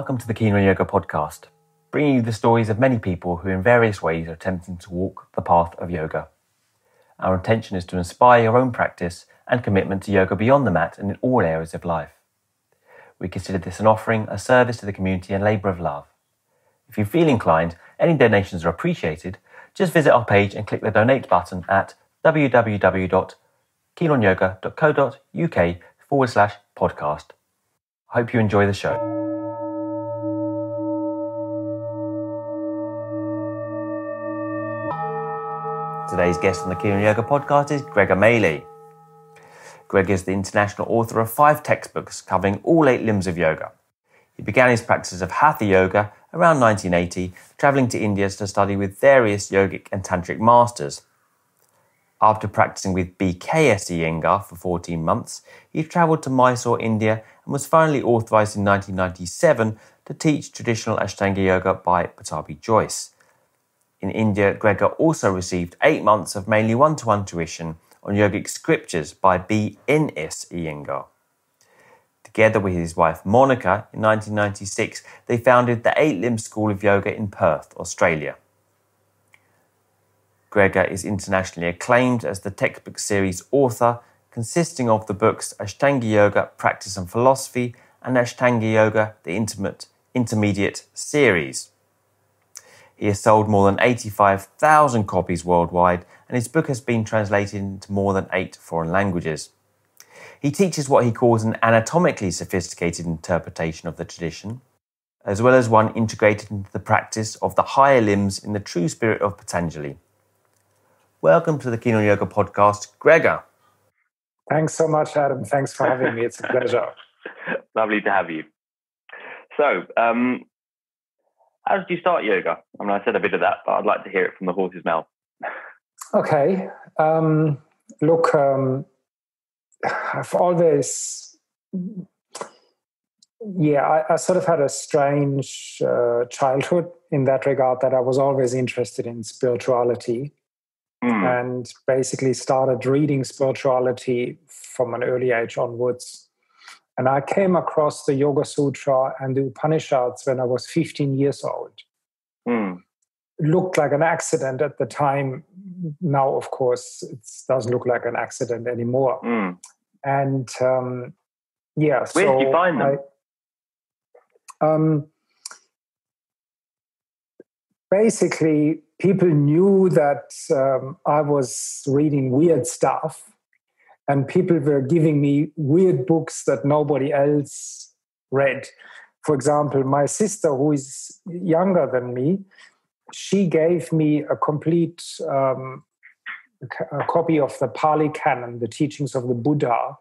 Welcome to the Kino Yoga podcast, bringing you the stories of many people who in various ways are attempting to walk the path of yoga. Our intention is to inspire your own practice and commitment to yoga beyond the mat and in all areas of life. We consider this an offering, a service to the community and labour of love. If you feel inclined, any donations are appreciated. Just visit our page and click the donate button at www.keenonyoga.co.uk/podcast. Hope you enjoy the show. Today's guest on the Kino Yoga podcast is Gregor Maehle. Greg is the international author of 5 textbooks covering all 8 limbs of yoga. He began his practice of Hatha Yoga around 1980, travelling to India to study with various yogic and tantric masters. After practising with BKS Iyengar for 14 months, he travelled to Mysore, India and was finally authorised in 1997 to teach traditional Ashtanga Yoga by Pattabhi Jois. In India, Gregor also received 8 months of mainly one-to-one tuition on yogic scriptures by BNS Iyengar. Together with his wife Monica, in 1996, they founded the 8 Limb School of Yoga in Perth, Australia. Gregor is internationally acclaimed as the textbook series author, consisting of the books Ashtanga Yoga, Practice and Philosophy and Ashtanga Yoga, the Intermediate series. He has sold more than 85,000 copies worldwide, and his book has been translated into more than 8 foreign languages. He teaches what he calls an anatomically sophisticated interpretation of the tradition, as well as one integrated into the practice of the higher limbs in the true spirit of Patanjali. Welcome to the Kino Yoga podcast, Gregor. Thanks so much, Adam. Thanks for having me. It's a pleasure. Lovely to have you. So, how did you start yoga? I mean, I said a bit of that, but I'd like to hear it from the horse's mouth. Okay. I've always, I sort of had a strange childhood in that regard, that I was always interested in spirituality and basically started reading spirituality from an early age onwards. And I came across the Yoga Sutra and the Upanishads when I was 15 years old. Looked like an accident at the time. Now, of course, it doesn't look like an accident anymore. And, so where did you find them? Basically, people knew that I was reading weird stuff. And people were giving me weird books that nobody else read. For example, my sister, who is younger than me, she gave me a complete a copy of the Pali Canon, the teachings of the Buddha,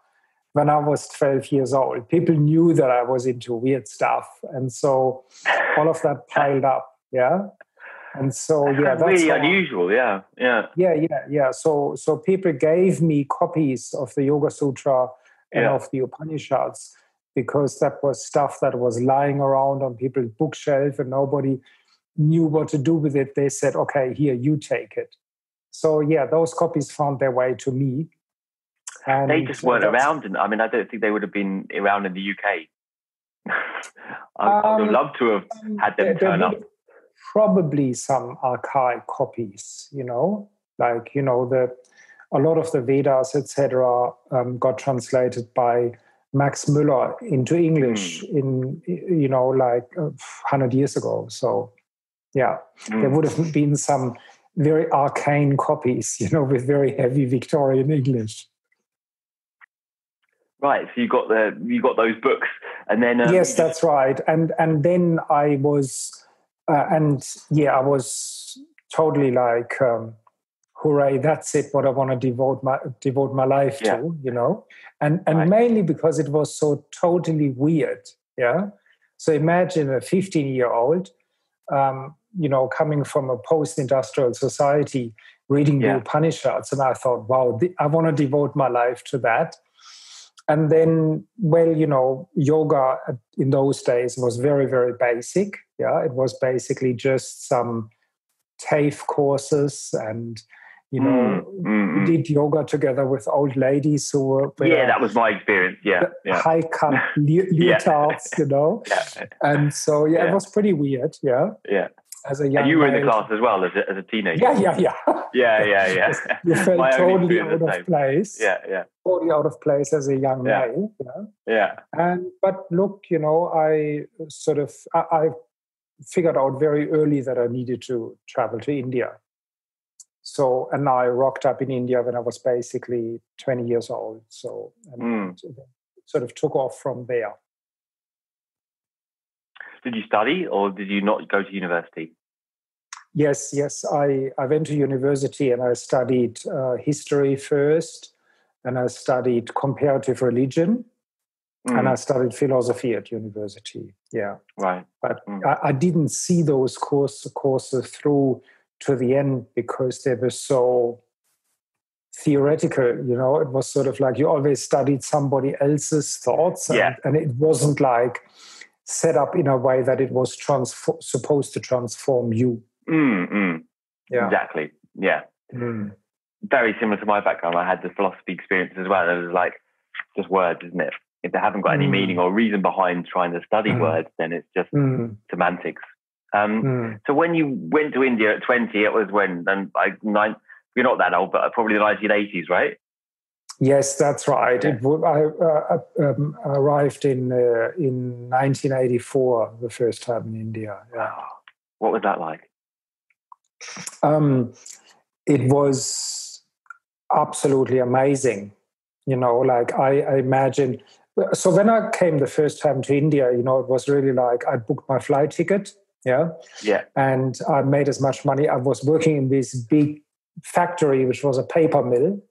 when I was 12 years old. People knew that I was into weird stuff. And so all of that piled up, yeah? And so, that's really unusual, yeah. So people gave me copies of the Yoga Sutra and of the Upanishads, because that was stuff that was lying around on people's bookshelf and nobody knew what to do with it. They said, okay, here, you take it. So, those copies found their way to me. And they just weren't around. And I mean, I don't think they would have been around in the UK. I would have loved to have had them turn up. Probably some archaic copies, a lot of the Vedas, etc., got translated by Max Müller into English in 100 years ago. So, there would have been some very arcane copies, with very heavy Victorian English. Right, so you got those books, and then yes, that's right, and then I was. I was totally like, hooray, that's it, what I want to devote my life to, And right. Mainly because it was so totally weird, So imagine a 15-year-old, coming from a post-industrial society, reading the Upanishads, and I thought, wow, I want to devote my life to that. And then, yoga in those days was very, very basic. It was basically just some TAFE courses and you know, did yoga together with old ladies who were... that was my experience, high cut leotards, you know. And so, it was pretty weird, As a young and you were in the class as well as a teenager. You felt totally out of place. Totally out of place as a young male. But look, you know, I figured out very early that I needed to travel to India. So, and I rocked up in India when I was basically 20 years old. So, and sort of took off from there. Did you study or did you not go to university? Yes. I went to university and I studied history first, and I studied comparative religion, and I studied philosophy at university. But I didn't see those courses through to the end because they were so theoretical, you know. It was sort of like you always studied somebody else's thoughts and it wasn't like set up in a way that it was supposed to transform you. Exactly. Very similar to my background. I had the philosophy experience as well. It was like just words, isn't it? If they haven't got any meaning or reason behind trying to study words, then it's just semantics. So when you went to India at 20, it was when, and you're not that old, but probably the 1980s, right? Yes, that's right. Yeah. I arrived in 1984 the first time in India. Wow. What was that like? It was absolutely amazing. You know, like I imagine. So when I came the first time to India, you know, it was really like I booked my flight ticket. And I made as much money. I was working in this big factory, which was a paper mill.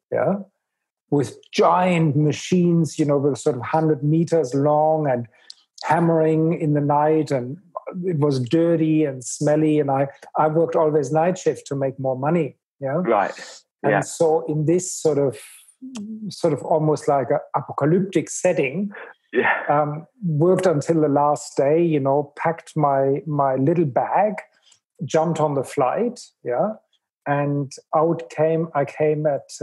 With giant machines, you know, with sort of 100 meters long and hammering in the night, and it was dirty and smelly, and I worked always night shift to make more money, you know? Right. And so in this sort of almost like an apocalyptic setting, worked until the last day, you know, packed my little bag, jumped on the flight, and I came at...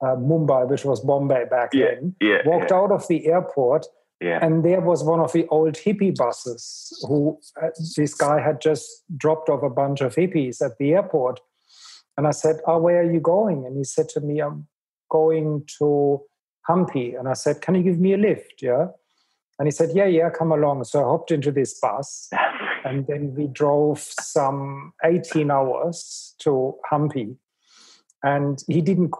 Mumbai, which was Bombay back then, walked out of the airport, and there was one of the old hippie buses who this guy had just dropped off a bunch of hippies at the airport. And I said, where are you going? And he said to me, I'm going to Hampi. And I said, can you give me a lift? And he said, come along. So I hopped into this bus and then we drove some 18 hours to Hampi. And he didn't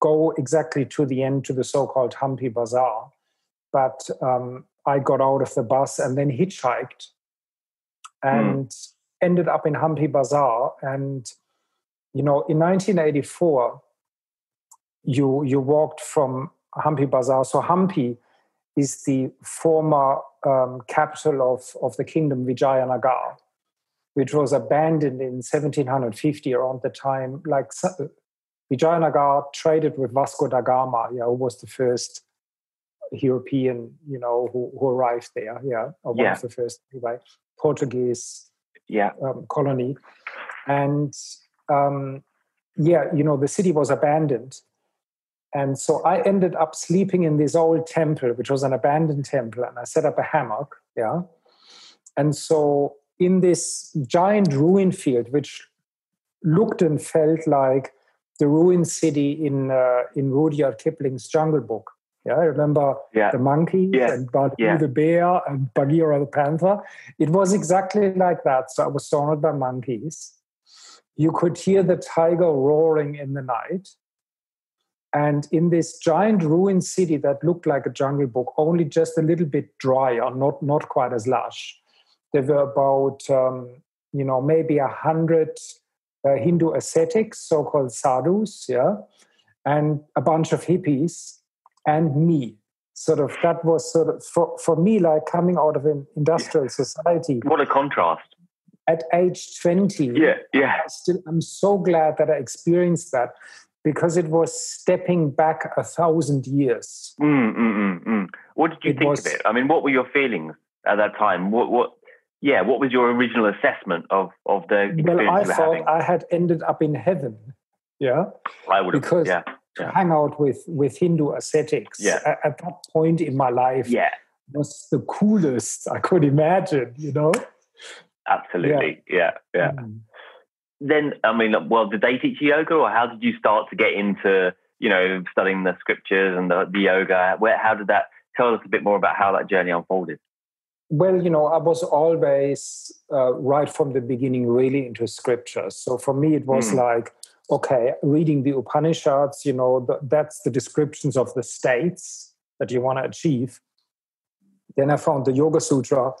go exactly to the end, to the so-called Hampi Bazaar. But I got out of the bus and then hitchhiked and ended up in Hampi Bazaar. And, you know, in 1984, you walked from Hampi Bazaar. So Hampi is the former capital of the kingdom Vijayanagar, which was abandoned in 1750 around the time, like... Vijayanagar traded with Vasco da Gama, who was the first European, you know, who arrived there, or one of the first, anyway, Portuguese colony. And, you know, the city was abandoned. And so I ended up sleeping in this old temple, which was an abandoned temple, and I set up a hammock, And so in this giant ruin field, which looked and felt like the ruined city in Rudyard Kipling's Jungle Book. I remember the monkey and Baloo the bear and Bagheera the panther. It was exactly like that. So I was surrounded by monkeys. You could hear the tiger roaring in the night. And in this giant ruined city that looked like a Jungle Book, only just a little bit drier, not quite as lush, there were about, you know, maybe 100... Hindu ascetics, so-called sadhus, and a bunch of hippies, and me. Sort of, that was sort of, for me, like coming out of an industrial society. What a contrast. At age 20, I'm so glad that I experienced that, because it was stepping back 1,000 years. What did you think of it? I mean, what were your feelings at that time? What was your original assessment of the experience you were having? I thought I had ended up in heaven. Yeah, I would because yeah, yeah. hang out with Hindu ascetics at that point in my life was the coolest I could imagine. You know, absolutely, yeah. Mm. Then I mean, well, did they teach yoga, or how did you start to get into studying the scriptures and the yoga? How did that? Tell us a bit more about how that journey unfolded. Well, I was always, right from the beginning, really into scriptures. So for me, it was like, okay, reading the Upanishads, that's the descriptions of the states that you want to achieve. Then I found the Yoga Sutra.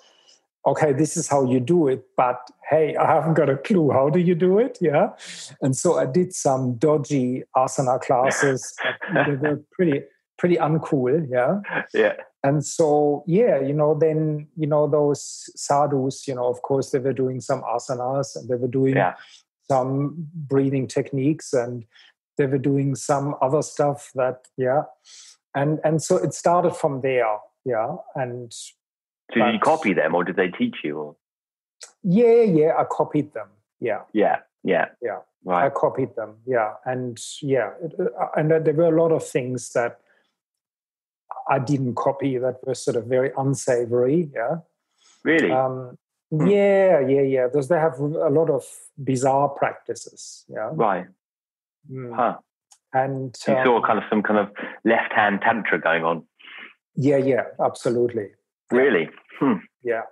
Okay, this is how you do it, but hey, I haven't got a clue. How do you do it? Yeah. And so I did some dodgy asana classes. They were pretty uncool, yeah. And so, then, those sadhus, of course, they were doing some asanas and they were doing some breathing techniques and they were doing some other stuff And so it started from there, And so did you copy them or did they teach you? Or? Yeah, I copied them, Yeah. Right. I copied them, And there were a lot of things that I didn't copy that were sort of very unsavory, Really? Yeah. They have a lot of bizarre practices, Right. Mm. Huh. And you saw kind of some kind of left-hand tantra going on. Yeah, absolutely. Really? Hmm. Yeah.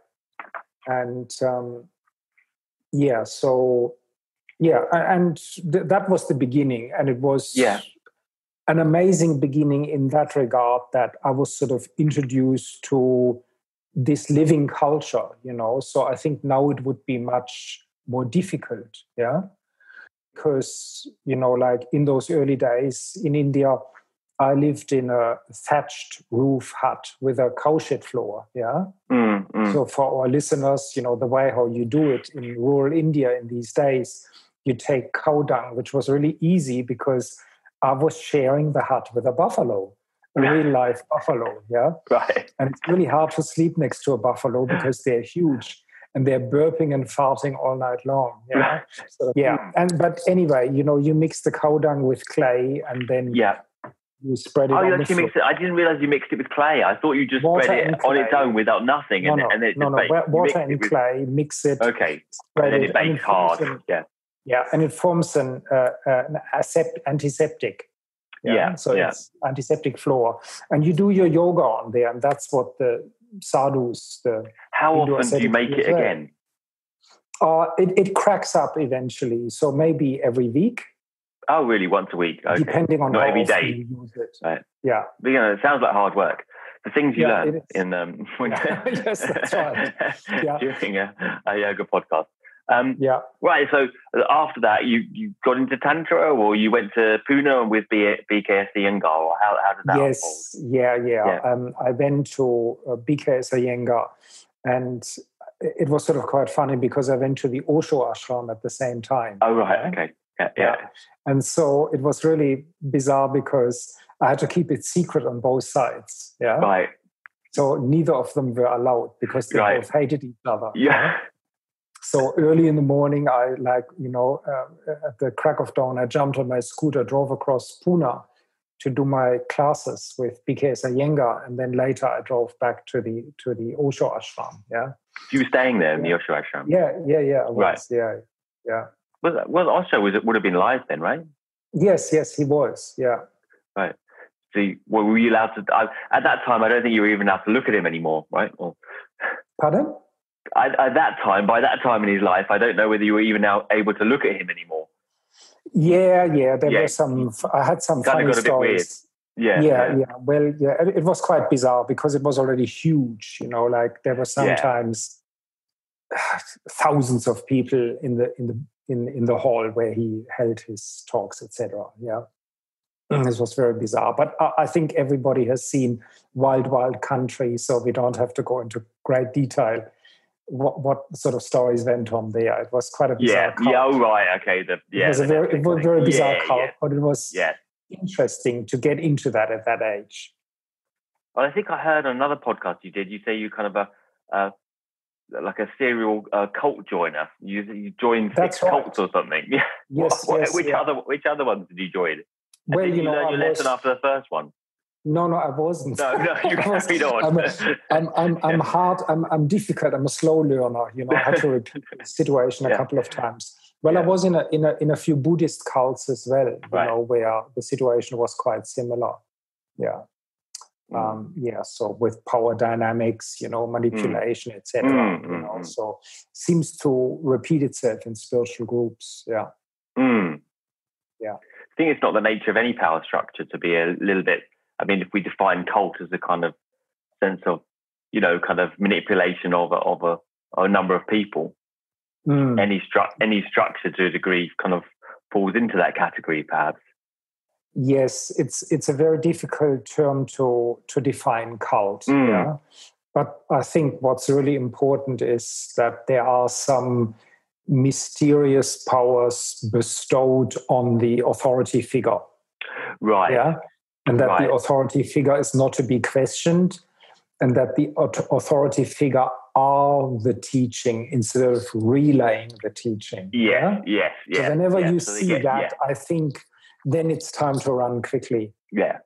And, and that was the beginning, and it was... Yeah. An amazing beginning in that regard that I was sort of introduced to this living culture, So I think now it would be much more difficult, Because, like in those early days in India, I lived in a thatched roof hut with a cowshed floor, So for our listeners, the way how you do it in rural India in these days, you take cow dung, which was really easy because I was sharing the hut with a buffalo, a real-life buffalo, Right. And it's really hard to sleep next to a buffalo because they're huge and they're burping and farting all night long, Right. So, but anyway, you mix the cow dung with clay and then you spread it on the floor. I didn't realize you mixed it with clay. I thought you just spread it on its own without nothing. Water and clay, mix it. Okay, and then it bakes hard, and it forms an antiseptic. It's antiseptic floor. And you do your yoga on there, and that's what the sadhus... How often do you make it again? It cracks up eventually, so maybe every week. Oh, really? Once a week? Okay. Depending on how every day. You use it. Right. Yeah. But, it sounds like hard work. The things you learn in... yes, that's right. During a yoga podcast. Right, so after that, you got into Tantra, or you went to Pune with BKS Iyengar, or how did that unfold? Yeah. I went to BKS Iyengar, and it was sort of quite funny because I went to the Osho Ashram at the same time. Oh, right, okay. Yeah. And so it was really bizarre because I had to keep it secret on both sides, Right. So neither of them were allowed because they both hated each other. Yeah. So early in the morning, I at the crack of dawn, I jumped on my scooter, drove across Pune to do my classes with BKS Iyengar, and then later I drove back to the Osho Ashram. Yeah, you were staying there in the Osho Ashram. Yeah. I was, right. Yeah. Well, Osho would have been live then, right? Yes, he was. Yeah. Right. So, were you allowed to? At that time, I don't think you were even allowed to look at him anymore, right? Or... Pardon? By that time in his life, I don't know whether you were even now able to look at him anymore. Yeah. There were some. I had some funny stories. Weird. Yeah. Well, it was quite bizarre because it was already huge. There were sometimes thousands of people in the hall where he held his talks, etc. Yeah. This was very bizarre, but I think everybody has seen Wild Wild Country, so we don't have to go into great detail. What sort of stories went on there? It was quite a bizarre cult. It was a very bizarre cult, but it was interesting to get into that at that age. Well, I think I heard on another podcast you did. You say you kind of like a serial cult joiner. You joined six cults or something. Yeah. Yes. Which other ones did you join? Well, did you learn your lesson after the first one? No, I wasn't. No, you carried on. I'm difficult. I'm a slow learner. I had to repeat the situation a couple of times. Well, I was in a few Buddhist cults as well. Where the situation was quite similar. Yeah. So with power dynamics, manipulation, etc. So seems to repeat itself in spiritual groups. Yeah. Mm. Yeah. I think it's not the nature of any power structure to be a little bit. I mean, if we define cult as a kind of sense of, kind of manipulation of a number of people, any structure to a degree kind of falls into that category, perhaps. Yes, it's a very difficult term to define cult. Mm. Yeah? But I think what's really important is that there are some mysterious powers bestowed on the authority figure. Right. Yeah. And that the authority figure is not to be questioned, and that the authority figure are the teaching instead of relaying the teaching. Yeah. So whenever you see that, I think then it's time to run quickly. Yeah.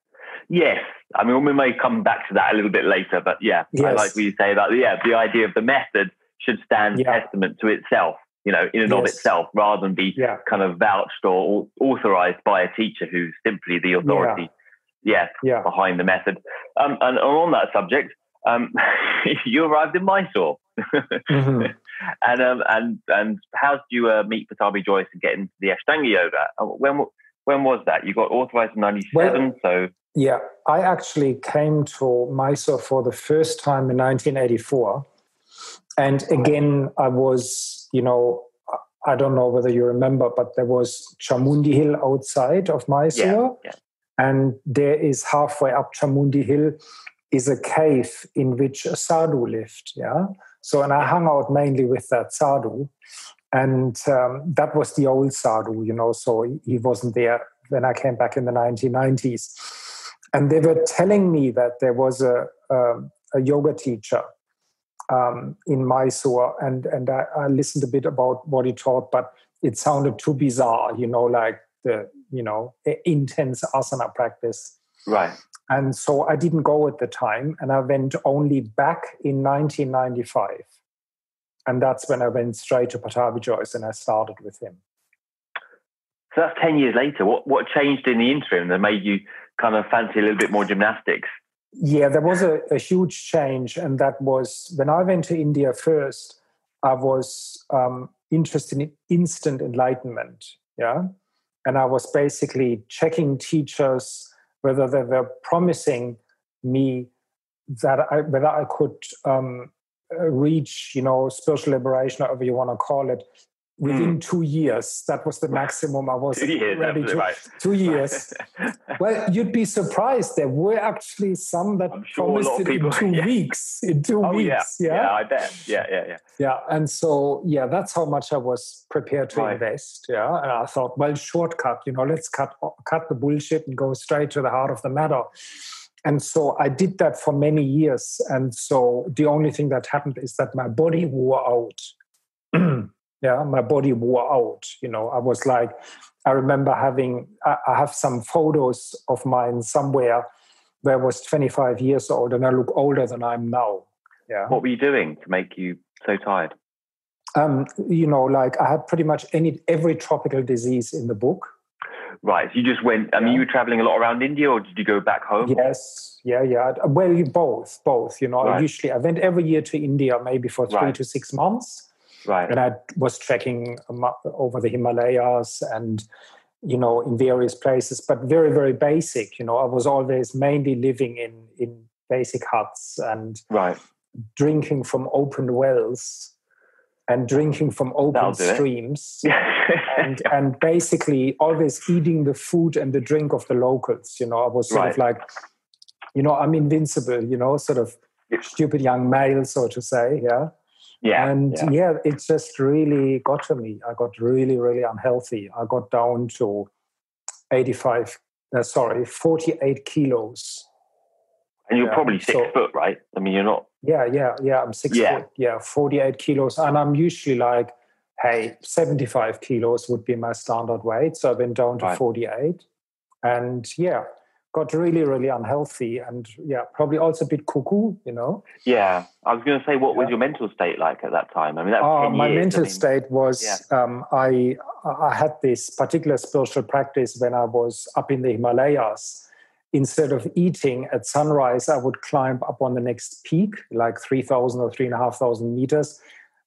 Yes. I mean, we may come back to that a little bit later, but I like what you say about the idea of the method should stand testament to itself, in and of itself, rather than be kind of vouched or authorized by a teacher who's simply the authority behind the method. And on that subject, you arrived in Mysore, mm-hmm. and how did you meet Pattabhi Jois and get into the Ashtanga Yoga? When was that? You got authorized in 1997, so yeah, I actually came to Mysore for the first time in 1984, and again I was, I don't know whether you remember, but there was Chamundi Hill outside of Mysore. Yeah. And there is halfway up Chamundi Hill is a cave in which a sadhu lived, So, and I hung out mainly with that sadhu. And that was the old sadhu, so he wasn't there when I came back in the 1990s. And they were telling me that there was a yoga teacher in Mysore. And I listened a bit about what he taught, but it sounded too bizarre, like, intense asana practice. Right. And so I didn't go at the time, and I went only back in 1995. And that's when I went straight to Pattabhi Jois and I started with him. So that's 10 years later. What changed in the interim that made you kind of fancy a little bit more gymnastics? Yeah, there was a huge change. And that was when I went to India first, I was interested in instant enlightenment. Yeah. And I was basically checking teachers whether they were promising me whether I could reach, spiritual liberation, however you want to call it, within 2 years. That was the maximum I was ready to. Right. 2 years. Well, you'd be surprised. There were actually some that promised it in 2 weeks. In 2 weeks. Yeah. I bet. Yeah. Yeah, and so, that's how much I was prepared to invest. Yeah, and I thought, well, shortcut, let's cut the bullshit and go straight to the heart of the matter. And so I did that for many years. And so the only thing that happened is that my body wore out. I was like, I remember I have some photos of mine somewhere where I was 25 years old and I look older than I am now. Yeah. What were you doing to make you so tired? I had pretty much every tropical disease in the book. Right. So you just went, you were traveling a lot around India, or did you go back home? Yes. Yeah. Well, both, right. I went every year to India, maybe for 3 to 6 months. Right. And I was trekking over the Himalayas and, in various places, but very, very basic. I was always mainly living in basic huts and drinking from open wells and drinking from open streams and basically always eating the food and the drink of the locals. I was sort of like, I'm invincible, sort of stupid young male, so to say, yeah. Yeah, and it just really got to me. I got really, really unhealthy. I got down to 48 kilos. And you're probably six foot, right? I mean, you're not... Yeah, I'm 6 foot. Yeah, 48 kilos. And I'm usually like, hey, 75 kilos would be my standard weight. So I've been down to 48. And yeah, got really, really unhealthy. And yeah, probably also a bit cuckoo, you know? Yeah. I was going to say, what was your mental state like at that time? I mean, that was 10 years. My mental state was, I had this particular spiritual practice when I was up in the Himalayas. Instead of eating at sunrise, I would climb up on the next peak, like 3,000 or 3,500 meters.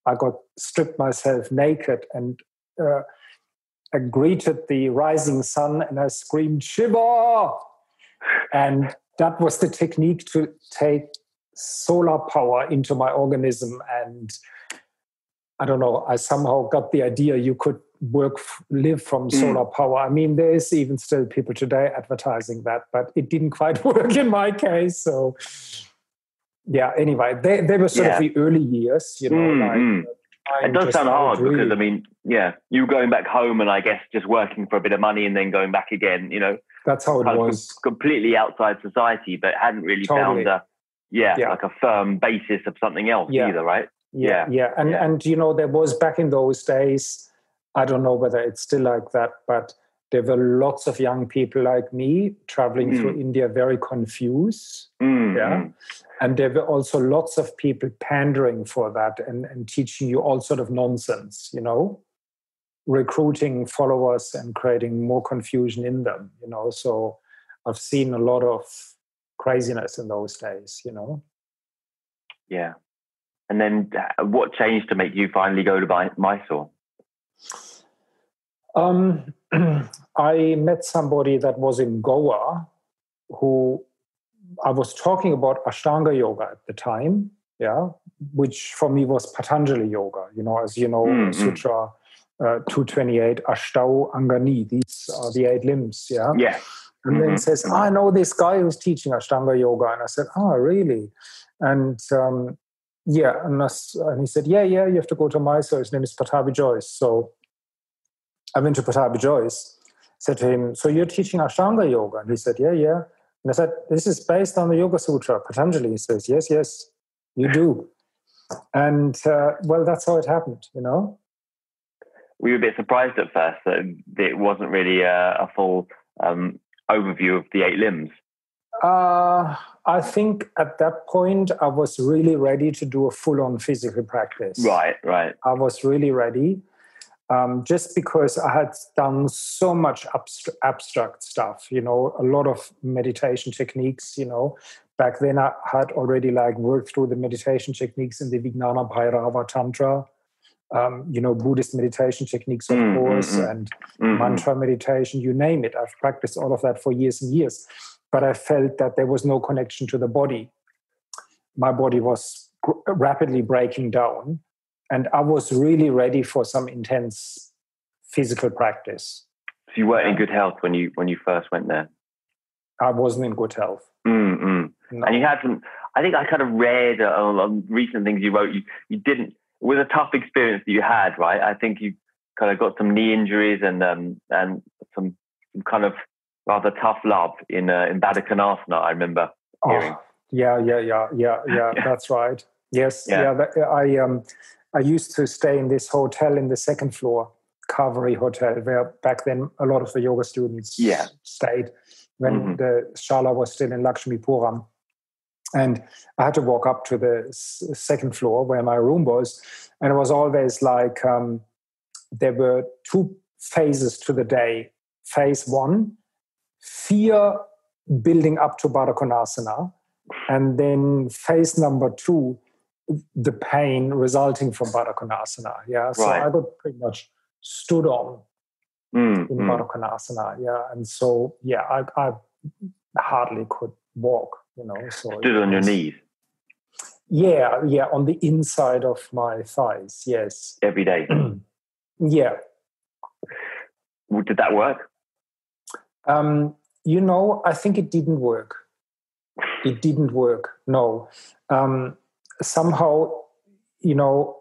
I got stripped myself naked and I greeted the rising sun and I screamed, Shiva! And that was the technique to take solar power into my organism. And I don't know, I somehow got the idea you could live from solar power. I mean, there is even still people today advertising that, but it didn't quite work in my case. So, yeah, anyway, they were sort of the early years, you know. It does sound hard because, I mean, you going back home and I guess just working for a bit of money and then going back again, you know. That's how it was. Completely outside society, but hadn't really found like a firm basis of something else either, right? Yeah. And you know, there was back in those days... I don't know whether it's still like that, but there were lots of young people like me traveling through India very confused. And there were also lots of people pandering for that and teaching you all sort of nonsense, you know, recruiting followers and creating more confusion in them, you know. So I've seen a lot of craziness in those days, you know. Yeah. And then what changed to make you finally go to Mysore? I met somebody that was in Goa who I was talking about Ashtanga Yoga at the time, which for me was Patanjali Yoga, you know, as you know, Sutra 228, Ashtau, Angani, these are the 8 limbs, And then says, I know this guy who's teaching Ashtanga Yoga, and I said, oh, really? And and he said, you have to go to Mysore. His name is Pattabhi Jois. So I went to Pattabhi Jois, said to him, so you're teaching Ashtanga Yoga? And he said, yeah. And I said, this is based on the Yoga Sutra, Patanjali. He says, yes, you do. And, well, that's how it happened, you know. We were a bit surprised at first that it wasn't really a full overview of the 8 limbs. I think at that point, I was really ready to do a full-on physical practice. Right. I was really ready. Just because I had done so much abstract stuff, you know, a lot of meditation techniques, you know. Back then I had already like worked through the meditation techniques in the Vijnana Bhairava Tantra, you know, Buddhist meditation techniques, of course, and mantra meditation, you name it. I've practiced all of that for years and years. But I felt that there was no connection to the body. My body was rapidly breaking down. And I was really ready for some intense physical practice. So you weren't in good health when you first went there? I wasn't in good health. No. And you had some, I think I kind of read on recent things you wrote, you didn't, it was a tough experience that you had, right? I think you kind of got some knee injuries and some kind of rather tough love in Baddha Konasana, I remember hearing. Yeah, that's right. Yes, I used to stay in this hotel in the 2nd floor, Carvery Hotel, where back then a lot of the yoga students stayed when the Shala was still in Lakshmipuram. And I had to walk up to the 2nd floor where my room was. And it was always like there were 2 phases to the day. Phase 1, fear building up to Baddha Konasana. And then phase number 2, the pain resulting from Baddha Konasana, So I got pretty much stood on in Baddha Konasana, And so, I hardly could walk, you know. So stood on your knees? Yeah, on the inside of my thighs, yes. Every day? Yeah. Did that work? You know, I think it didn't work. It didn't work, no. Somehow, you know,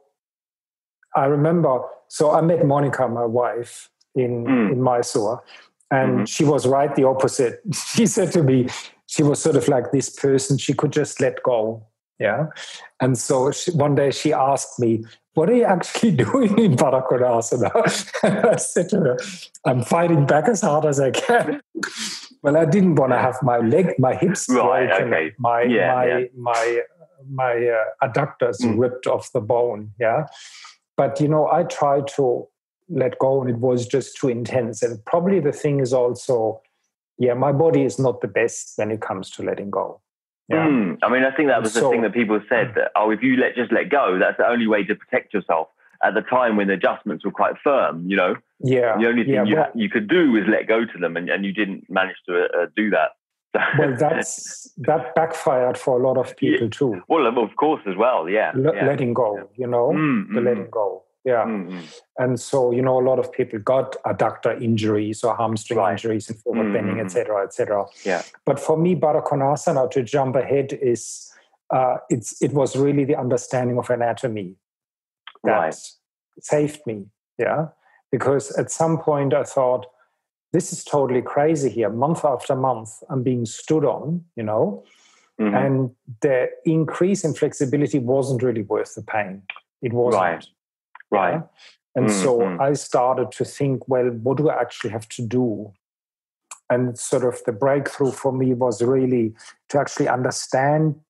I remember, so I met Monica, my wife, in Mysore, and she was right the opposite. She said to me, she was sort of like this person, she could just let go. Yeah. And so one day she asked me, what are you actually doing in Baddha Konasana? And I said to her, I'm fighting back as hard as I can. Well, I didn't want to have my leg, my hips broken, okay. my adductors ripped off the bone. Yeah. But, you know, I tried to let go and it was just too intense. And probably the thing is also, my body is not the best when it comes to letting go. Yeah. I mean, I think that was the thing that people said, that, if you let go, that's the only way to protect yourself at the time when the adjustments were quite firm, you know. Yeah. The only thing you could do was let go to them, and you didn't manage to do that. Well, that backfired for a lot of people too. Well, of course as well, letting go, you know, the letting go. Yeah. Mm-hmm. And so, you know, a lot of people got adductor injuries or hamstring injuries and forward bending, etc. Yeah. But for me, Baddha Konasana, to jump ahead, is it was really the understanding of anatomy that saved me. Yeah. Because at some point I thought, this is totally crazy here. Month after month, I'm being stood on, you know, and the increase in flexibility wasn't really worth the pain. It wasn't. Right. Yeah? And so I started to think, well, what do I actually have to do? And sort of the breakthrough for me was really to actually understand.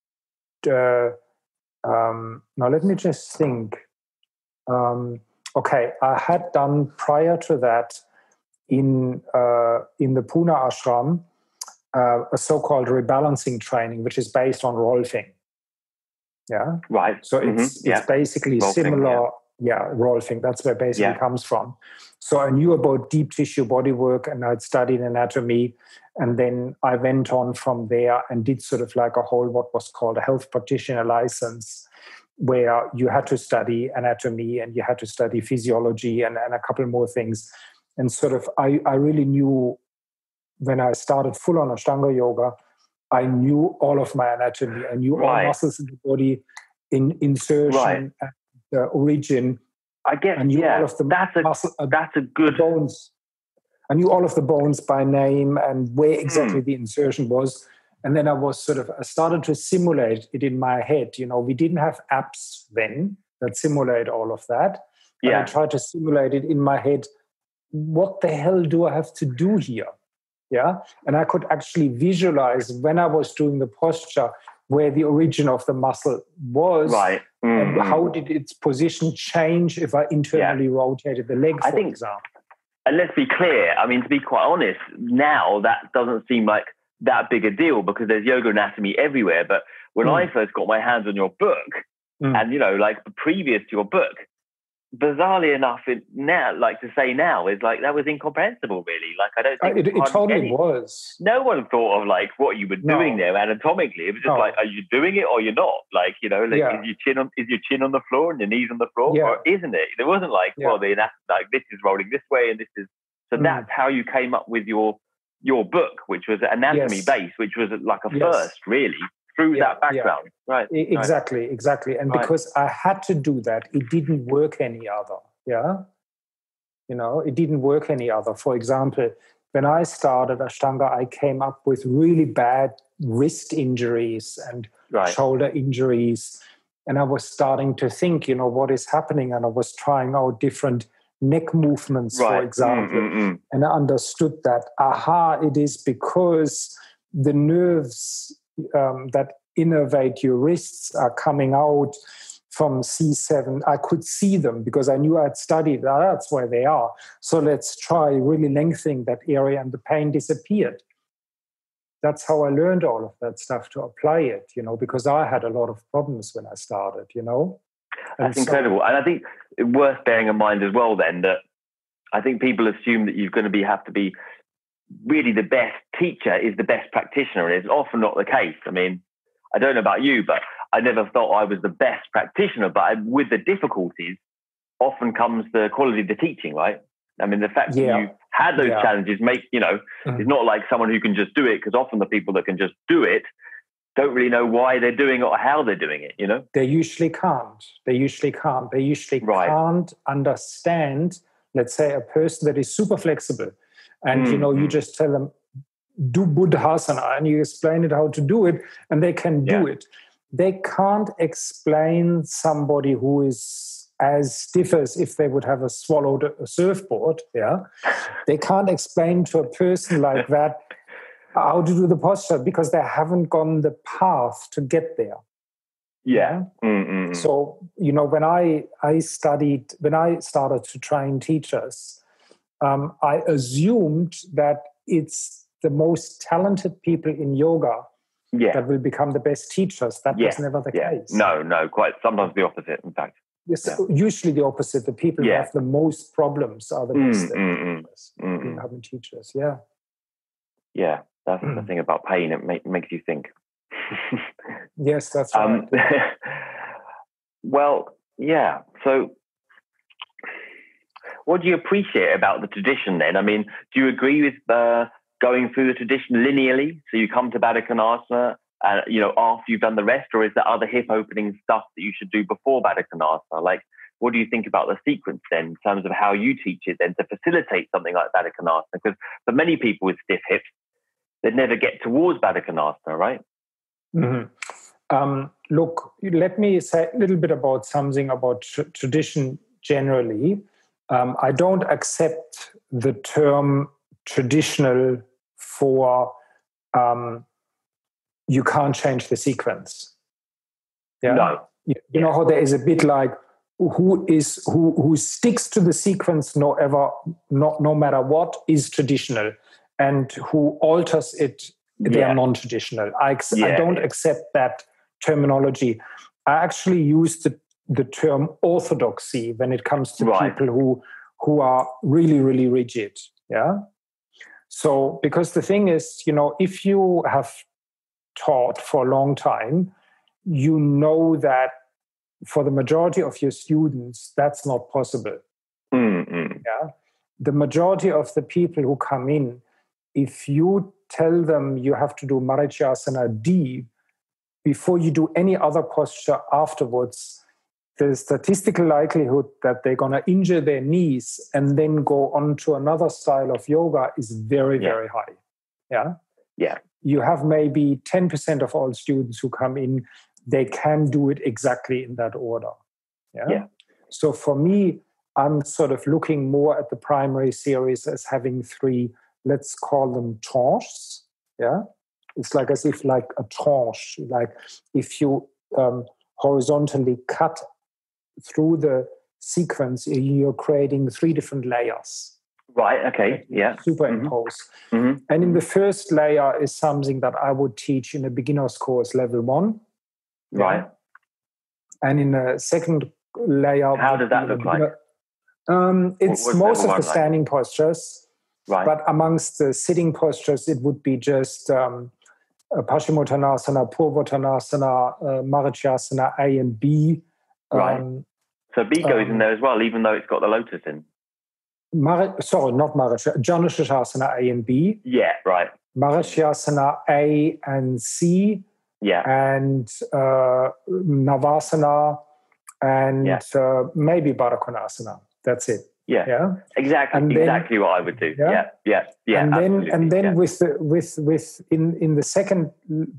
Now, let me just think. I had done prior to that in the Pune ashram a so-called rebalancing training, which is based on Rolfing. Yeah. Right. So it's basically Rolfing, similar. Yeah. Yeah, Rolfing, that's where basically comes from. So I knew about deep tissue body work and I'd studied anatomy. And then I went on from there and did sort of like what was called a health practitioner license, where you had to study anatomy and you had to study physiology and a couple more things. And sort of I really knew when I started full on Ashtanga Yoga, I knew all of my anatomy. I knew all muscles in the body, in insertion, the origin. I guess, all of the bones. I knew all of the bones by name and where exactly the insertion was. And then I started to simulate it in my head. You know, we didn't have apps then that simulate all of that. Yeah. I tried to simulate it in my head. What the hell do I have to do here? Yeah. And I could actually visualize when I was doing the posture where the origin of the muscle was. Right. Mm-hmm. And how did its position change if I internally rotated the leg, for example? And let's be clear, I mean, to be quite honest, now that doesn't seem like that big a deal because there's yoga anatomy everywhere. But when I first got my hands on your book, and, you know, like previous to your book, bizarrely enough, that was incomprehensible, really. Like, I don't think it totally was. No one thought of like what you were doing there anatomically. It was just like, are you doing it or you're not? Like, you know, like is your chin on the floor and your knees on the floor, or isn't it? There wasn't like, this is rolling this way and this is. So that's how you came up with your book, which was anatomy based, which was like a first, really. Through that background, right? Exactly. And because I had to do that, it didn't work any other, You know, it didn't work any other. For example, when I started Ashtanga, I came up with really bad wrist injuries and shoulder injuries. And I was starting to think, you know, what is happening? And I was trying out different neck movements, for example. And I understood that, it is because the nerves that innervate your wrists are coming out from C7. I could see them because I knew I'd studied. That's where they are. So let's try really lengthening that area, and the pain disappeared. That's how I learned all of that stuff to apply it, you know, because I had a lot of problems when I started, you know. And that's incredible. And I think worth bearing in mind as well then that I think people assume that you're going to have to be really the best teacher is the best practitioner, and it's often not the case. I mean, I don't know about you, but I never thought I was the best practitioner, but with the difficulties often comes the quality of the teaching, right? I mean, the fact that you had those challenges it's not like someone who can just do it, because often the people that can just do it don't really know why they're doing it or how they're doing it, you know? They usually can't. They usually can't understand, let's say, a person that is super flexible. And, you know, you just tell them, do Buddhasana, and you explain it how to do it, and they can do it. They can't explain somebody who is as stiff as if they would have swallowed a surfboard. Yeah, they can't explain to a person like that how to do the posture because they haven't gone the path to get there. Yeah. Mm-mm. So, you know, when I started to train teachers, I assumed that it's the most talented people in yoga that will become the best teachers. That was never the case. No, quite sometimes the opposite, in fact. Usually the opposite. The people who have the most problems are the best teachers. Becoming teachers, Yeah, that's the thing about pain. It makes you think. Yes, that's right. Well, yeah. So what do you appreciate about the tradition then? I mean, do you agree with going through the tradition linearly? So you come to Baddha Konasana, after you've done the rest, or is there other hip-opening stuff that you should do before Baddha Konasana? Like, what do you think about the sequence then in terms of how you teach it then to facilitate something like Baddha Konasana? Because for many people with stiff hips, they'd never get towards Baddha Konasana, right? Mm-hmm. Look, let me say a little bit about something about tradition generally. I don't accept the term traditional for you can't change the sequence. Yeah? No. You know how there is a bit like who sticks to the sequence no matter what is traditional, and who alters it, they are non-traditional. I don't accept that terminology. I actually use the term orthodoxy when it comes to people who are really, really rigid. Yeah. So, because the thing is, if you have taught for a long time, you know that for the majority of your students, that's not possible. Mm-hmm. Yeah. The majority of the people who come in, if you tell them you have to do Marichyasana D before you do any other posture afterwards, the statistical likelihood that they're going to injure their knees and then go on to another style of yoga is very, very high. Yeah? Yeah. You have maybe 10% of all students who come in, they can do it exactly in that order. Yeah? Yeah. So for me, I'm sort of looking more at the primary series as having three, let's call them tranches. Yeah? It's like as if like a tranche, like if you horizontally cut through the sequence, you're creating three different layers. Right, okay, yeah. Superimpose. Mm-hmm. And in the first layer is something that I would teach in a beginner's course, level 1. Right. And in the second layer... How does that look like? It's most of the standing postures. Right. But amongst the sitting postures, it would be just Paschimottanasana, Purvottanasana, Marichyasana, A and B. Right. So B goes in there as well, even though it's got the lotus in. Janusashasana A and B. Yeah, right. Marichyasana A and C. Yeah. And Navasana and maybe Baddha Konasana. That's it. Yeah, yeah, exactly. And exactly then, what I would do. Yeah. And then with in the second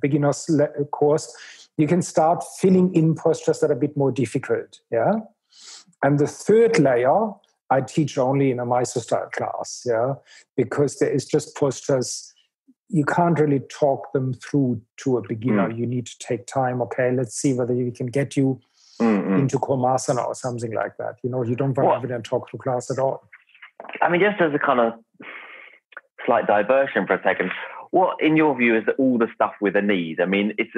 beginner's course, you can start filling in postures that are a bit more difficult. Yeah, and the third layer I teach only in a Mysore style class. Yeah, because there is just postures you can't really talk them through to a beginner. You need to take time. Okay, let's see whether we can get you. Mm-hmm. Into Komasana or something like that. You don't want to have it and talk to class at all. I mean, just as a kind of slight diversion for a second, what, in your view, is all the stuff with the knees? I mean, it's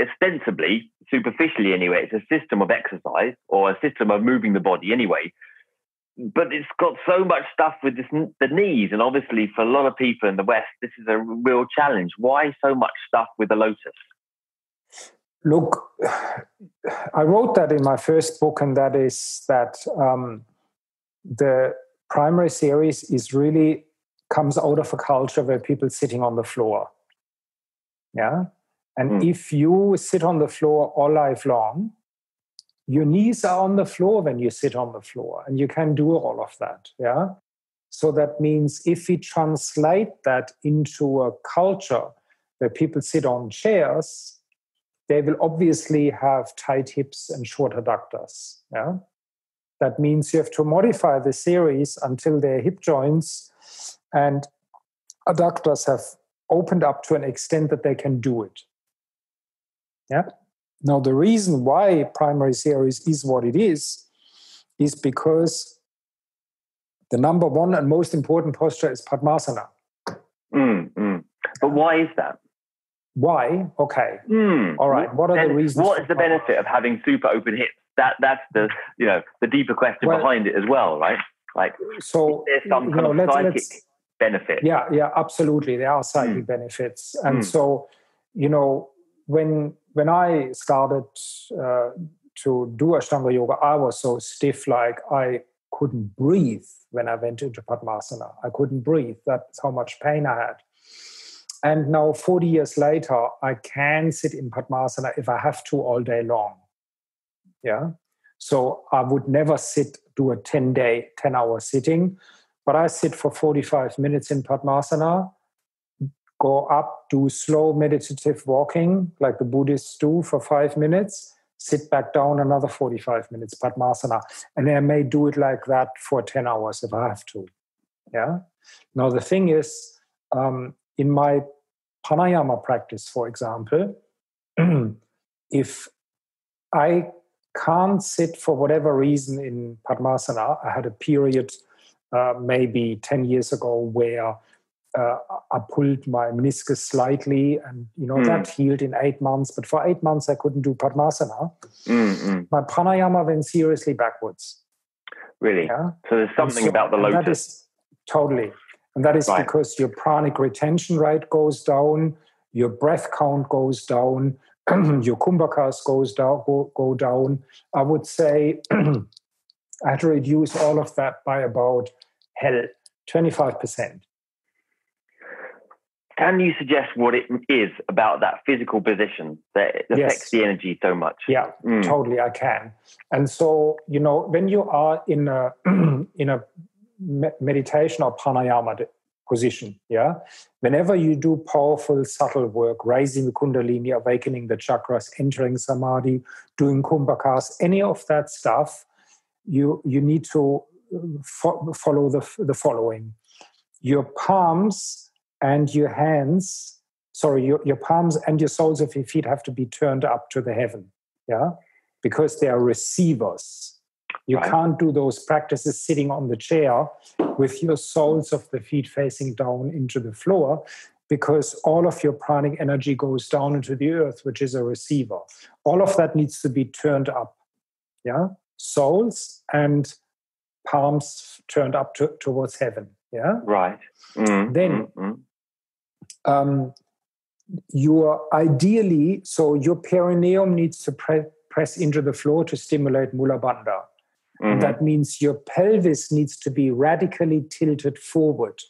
ostensibly, superficially anyway, it's a system of exercise or a system of moving the body anyway. But it's got so much stuff with the knees, and obviously for a lot of people in the West, this is a real challenge. Why so much stuff with the lotus? Look, I wrote that in my first book, and that is that the primary series is really comes out of a culture where people are sitting on the floor. Yeah? And if you sit on the floor all life long, your knees are on the floor when you sit on the floor, and you can do all of that. Yeah? So that means if we translate that into a culture where people sit on chairs, they will obviously have tight hips and short adductors. Yeah? That means you have to modify the series until their hip joints and adductors have opened up to an extent that they can do it. Yeah? Now, the reason why primary series is what it is because the number one and most important posture is Padmasana. But why is that? Why? Okay. All right. What are the reasons? What is the benefit of having super open hips? That's the, you know, the deeper question behind it as well, right? Like, so there's some kind of psychic benefit. Yeah, absolutely. There are psychic benefits. And so, you know, when I started to do Ashtanga Yoga, I was so stiff, like I couldn't breathe when I went into Padmasana. I couldn't breathe. That's how much pain I had. And now 40 years later, I can sit in Padmasana if I have to all day long. Yeah. So I would never do a 10-hour sitting, but I sit for 45 minutes in Padmasana, go up, do slow meditative walking like the Buddhists do for 5 minutes, sit back down another 45 minutes, Padmasana. And I may do it like that for 10 hours if I have to. Yeah. Now, the thing is, in my pranayama practice, for example, if I can't sit for whatever reason in Padmasana, I had a period maybe 10 years ago where I pulled my meniscus slightly and, you know, that healed in 8 months. But for 8 months, I couldn't do Padmasana. My pranayama went seriously backwards. Really? Yeah? So there's something about the lotus. Totally. And that is because your pranic retention rate goes down, your breath count goes down, your kumbhakas go down. I would say I had to reduce all of that by about 25%. Can you suggest what it is about that physical position that affects the energy so much? Yeah, totally, I can. And so, you know, when you are in a meditation or pranayama position, yeah, whenever you do powerful, subtle work, raising the kundalini, awakening the chakras, entering samadhi, doing kumbhakas, any of that stuff, you need to follow the following. Your palms and your soles of your feet have to be turned up to the heaven, yeah, because they are receivers. You can't do those practices sitting on the chair with your soles of the feet facing down into the floor, because all of your pranic energy goes down into the earth, which is a receiver. All of that needs to be turned up. Yeah. Soles and palms turned up towards heaven. Yeah. Right. Your perineum needs to press into the floor to stimulate mula bandha. And that means your pelvis needs to be radically tilted forward.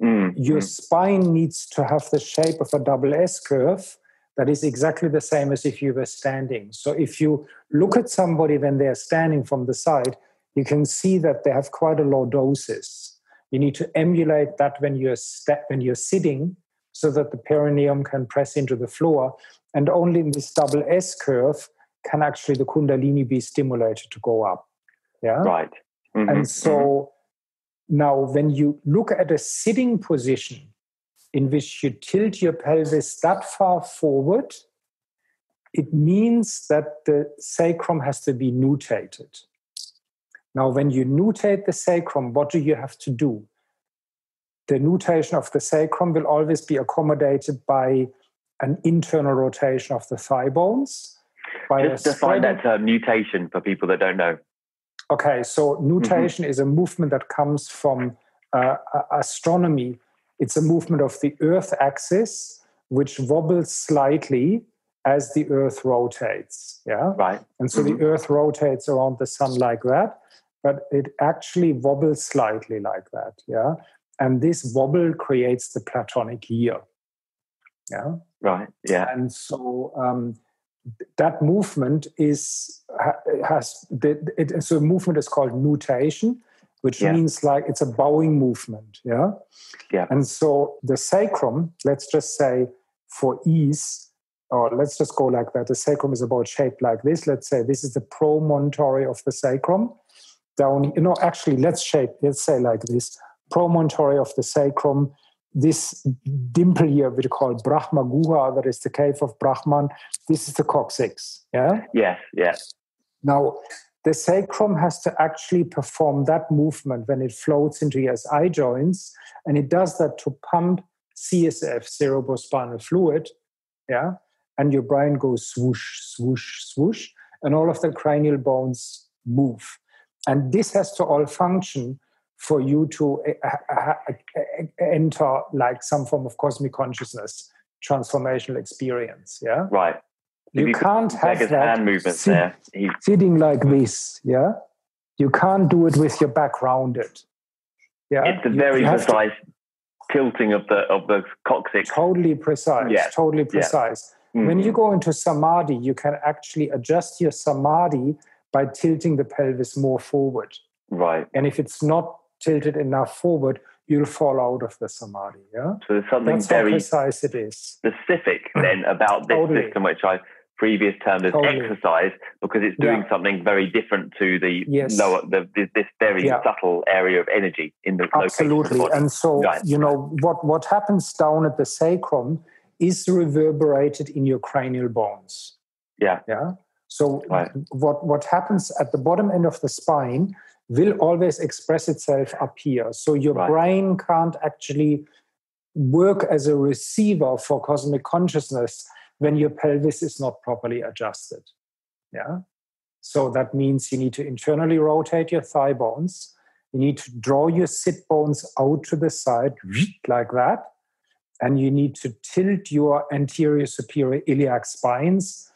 Your spine needs to have the shape of a double S curve that is exactly the same as if you were standing. So if you look at somebody when they're standing from the side, you can see that they have quite a low dosis. You need to emulate that when you're sitting so that the perineum can press into the floor. And only in this double S curve can actually the kundalini be stimulated to go up. Yeah. Right. And so now when you look at a sitting position in which you tilt your pelvis that far forward, it means that the sacrum has to be nutated. Now, when you nutate the sacrum, what do you have to do? The nutation of the sacrum will always be accommodated by an internal rotation of the thigh bones. Just define that term, nutation, for people that don't know. Okay, so nutation is a movement that comes from astronomy. It's a movement of the Earth axis, which wobbles slightly as the Earth rotates. Yeah, right. And so the Earth rotates around the sun like that, but it actually wobbles slightly like that. Yeah, and this wobble creates the Platonic year. Yeah. Right. Yeah. And so. That movement is called nutation, which means like it's a bowing movement. Yeah. And so the sacrum, let's just say for ease, or let's just go like that. The sacrum is about shaped like this. Let's say this is the promontory of the sacrum. Down, you know, actually, let's say like this, promontory of the sacrum. This dimple here, we call Brahma Guha, that is the cave of Brahman. This is the coccyx. Yeah? Yes, yes. Now, the sacrum has to actually perform that movement when it floats into your SI joints, and it does that to pump CSF, cerebrospinal fluid, yeah? And your brain goes swoosh, swoosh, swoosh, and all of the cranial bones move. And this has to all function for you to enter like some form of cosmic consciousness, transformational experience, yeah? Right. You can't have that hand movements there. Sitting like this, yeah? You can't do it with your back rounded. Yeah? It's a very precise tilting of the coccyx. Totally precise, totally precise. Yeah. Mm. When you go into Samadhi, you can actually adjust your Samadhi by tilting the pelvis more forward. Right. And if it's not tilted enough forward, you'll fall out of the Samadhi, yeah? So there's something very precise it is. Specific then about this system, which I previous termed as exercise, because it's doing something very different to the lower, this very subtle area of energy in the Absolutely. Location of the body. And so, you know, what happens down at the sacrum is reverberated in your cranial bones. Yeah. Yeah. So what happens at the bottom end of the spine will always express itself up here. So your brain can't actually work as a receiver for cosmic consciousness when your pelvis is not properly adjusted. Yeah. So that means you need to internally rotate your thigh bones. You need to draw your sit bones out to the side like that. And you need to tilt your anterior superior iliac spines,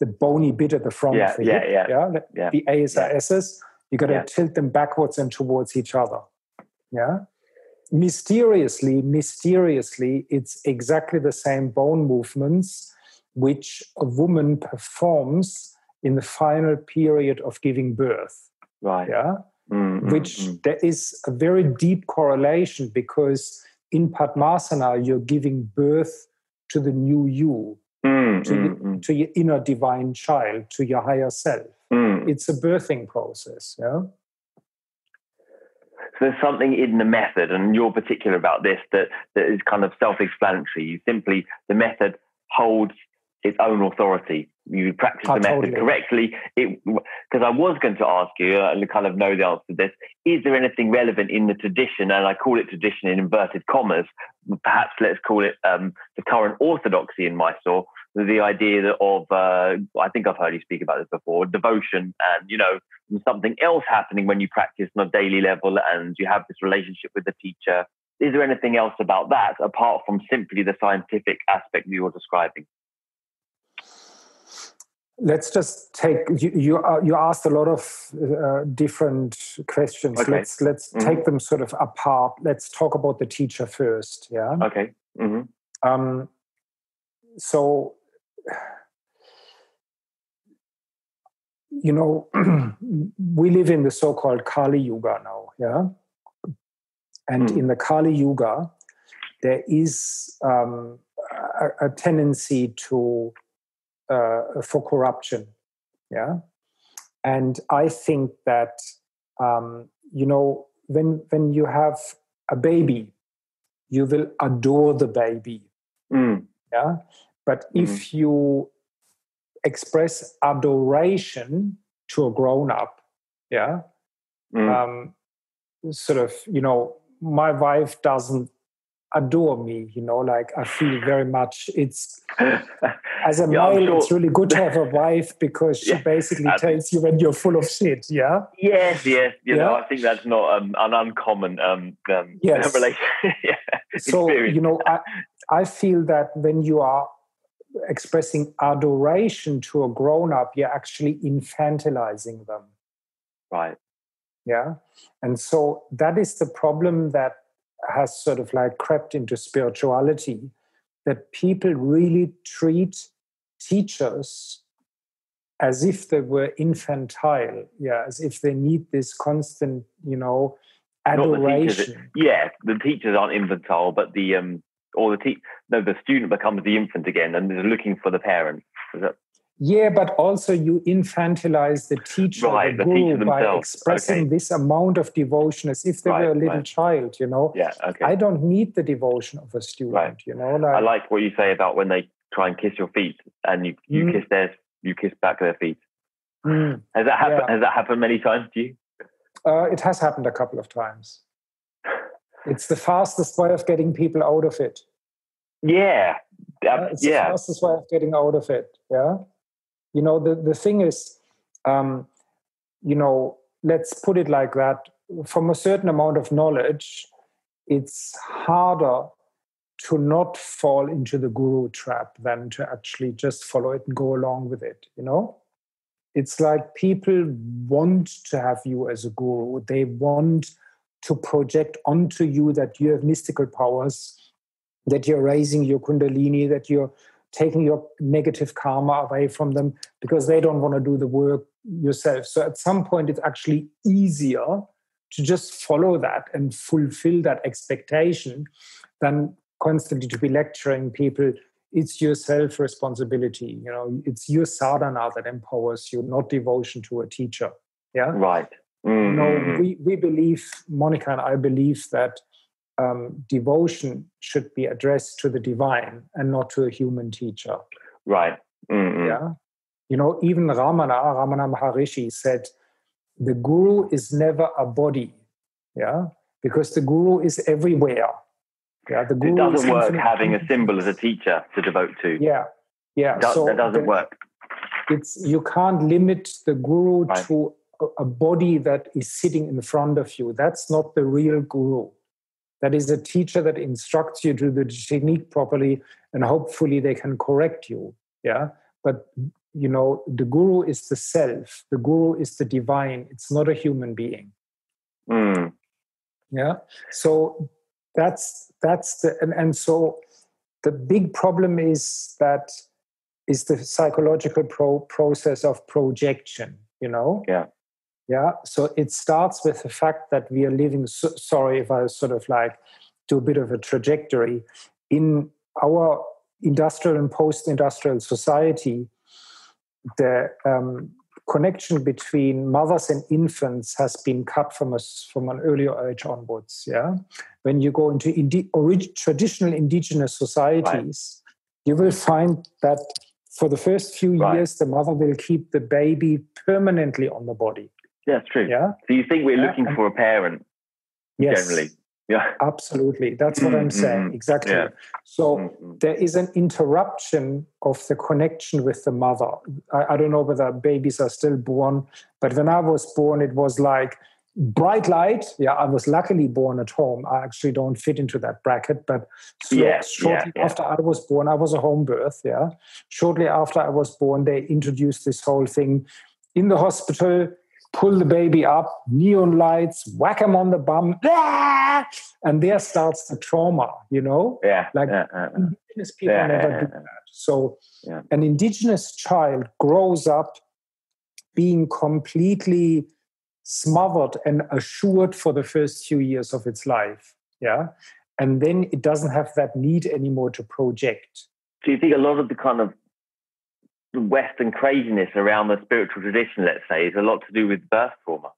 the bony bit at the front of the hip, the ASISs. You got to tilt them backwards and towards each other. Yeah. Mysteriously, it's exactly the same bone movements which a woman performs in the final period of giving birth. Right. Yeah. Mm-hmm. Which there is a very deep correlation, because in Padmasana, you're giving birth to the new you, to your inner divine child, to your higher self. It's a birthing process, yeah? So there's something in the method, and you're particular about this, that is kind of self-explanatory. The method holds its own authority. You practice the method correctly. Because I was going to ask you, and I kind of know the answer to this, is there anything relevant in the tradition, and I call it tradition in inverted commas, perhaps let's call it the current orthodoxy in Mysore, the idea of, I think I've heard you speak about this before, devotion and, you know, something else happening when you practice on a daily level and you have this relationship with the teacher. Is there anything else about that apart from simply the scientific aspect that you're describing? Let's just take, you asked a lot of different questions. Okay. Let's take them sort of apart. Let's talk about the teacher first, yeah? Okay. Mm-hmm. So... you know, we live in the so-called Kali Yuga now, yeah? And in the Kali Yuga, there is a tendency to for corruption, yeah? And I think that, you know, when you have a baby, you will adore the baby, yeah? But if you express adoration to a grown-up, yeah, sort of, you know, my wife doesn't adore me, you know, like I feel very much, it's, as a male, it's really good to have a wife because she basically tells you when you're full of shit, yeah? Yes, you know, I think that's not an uncommon relationship So, you know, I feel that when you are expressing adoration to a grown-up, you're actually infantilizing them. Right. Yeah. And so that is the problem that has sort of like crept into spirituality, that people really treat teachers as if they were infantile, as if they need this constant, adoration. The teachers aren't infantile, but the student becomes the infant again and is looking for the parent. Is that? Yeah, but also you infantilize the teacher, the guru, by expressing this amount of devotion as if they were a little child, Yeah, okay. I don't need the devotion of a student, I like what you say about when they try and kiss your feet and you kiss theirs, you kiss back their feet. Mm. Has that happened? Yeah. Has that happened many times to you? It has happened a couple of times. It's the fastest way of getting people out of it. Yeah. The fastest way of getting out of it, yeah? The thing is, let's put it like that. From a certain amount of knowledge, it's harder to not fall into the guru trap than to actually just follow it and go along with it, It's like people want to have you as a guru. They want to project onto you that you have mystical powers, that you're raising your Kundalini, that you're taking your negative karma away from them, because they don't want to do the work yourself. So at some point, it's actually easier to just follow that and fulfill that expectation than constantly to be lecturing people. It's your self-responsibility, it's your sadhana that empowers you, not devotion to a teacher. Yeah? Right. Mm-hmm. No, we believe, Monica and I believe that devotion should be addressed to the divine and not to a human teacher. Right. Mm-hmm. Yeah. Even Ramana Maharishi said, the guru is never a body. Yeah. Because the guru is everywhere. Yeah, the guru, it doesn't work having a symbol as a teacher to devote to. Yeah. Yeah. That doesn't work. You can't limit the guru to a body that is sitting in front of you. That's not the real guru. That is a teacher that instructs you to do the technique properly, and hopefully they can correct you. Yeah. But, the guru is the self. The guru is the divine. It's not a human being. Mm. Yeah. So so the big problem is the psychological process of projection, Yeah. Yeah. So it starts with the fact that we are living, sorry if I sort of like do a bit of a trajectory, in our industrial and post-industrial society, the connection between mothers and infants has been cut from an earlier age onwards. Yeah, when you go into traditional indigenous societies, you will find that for the first few years, the mother will keep the baby permanently on the body. Yeah, that's true. Yeah? So you think we're looking for a parent, generally. Yeah, absolutely. That's what I'm saying. Exactly. Yeah. So there is an interruption of the connection with the mother. I don't know whether babies are still born, but when I was born, it was like bright light. Yeah, I was luckily born at home. I actually don't fit into that bracket, but shortly after I was born, I was a home birth. Yeah. Shortly after I was born, they introduced this whole thing in the hospital. Pull the baby up, neon lights, whack him on the bum, and there starts the trauma, Yeah. Indigenous people never do that. So an indigenous child grows up being completely smothered and assured for the first few years of its life, yeah? And then it doesn't have that need anymore to project. Do you think a lot of the kind of Western craziness around the spiritual tradition, let's say, is a lot to do with birth trauma?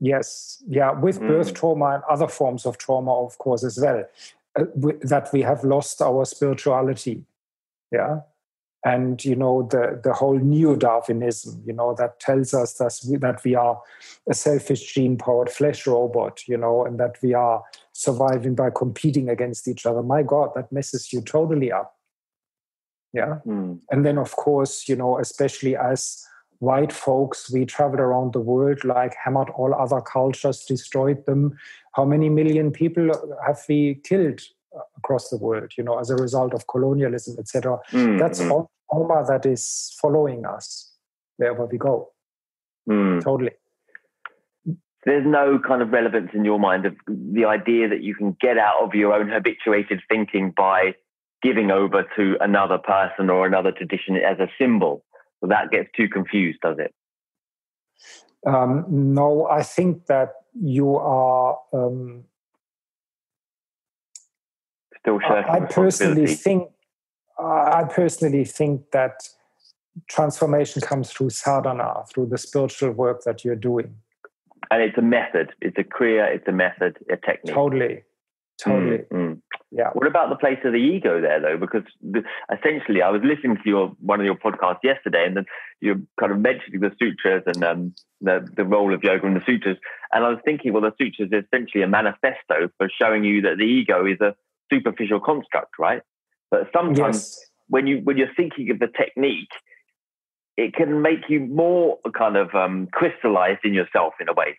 Yes, yeah, with birth trauma and other forms of trauma, of course, as well, that we have lost our spirituality, yeah? And, the whole neo-Darwinism, that tells us that we are a selfish gene-powered flesh robot, and that we are surviving by competing against each other. My God, that messes you totally up. Yeah. Mm. And then, of course, especially as white folks, we traveled around the world, like hammered all other cultures, destroyed them. How many million people have we killed across the world, as a result of colonialism, etc.? Mm. That's all trauma that is following us wherever we go. Mm. Totally. There's no kind of relevance in your mind of the idea that you can get out of your own habituated thinking by giving over to another person or another tradition as a symbol Well, that gets too confused, does it? No, I think that you are... Still sharing I personally think that transformation comes through sadhana, through the spiritual work that you're doing. And it's a method. It's a kriya, it's a method, a technique. Totally. Mm-hmm. Yeah. What about the place of the ego there, though? Because essentially, I was listening to one of your podcasts yesterday, and then you're kind of mentioning the sutras and the role of yoga in the sutras. And I was thinking, well, the sutras is essentially a manifesto for showing you that the ego is a superficial construct, right? But sometimes when you're thinking of the technique, it can make you more kind of crystallized in yourself in a way,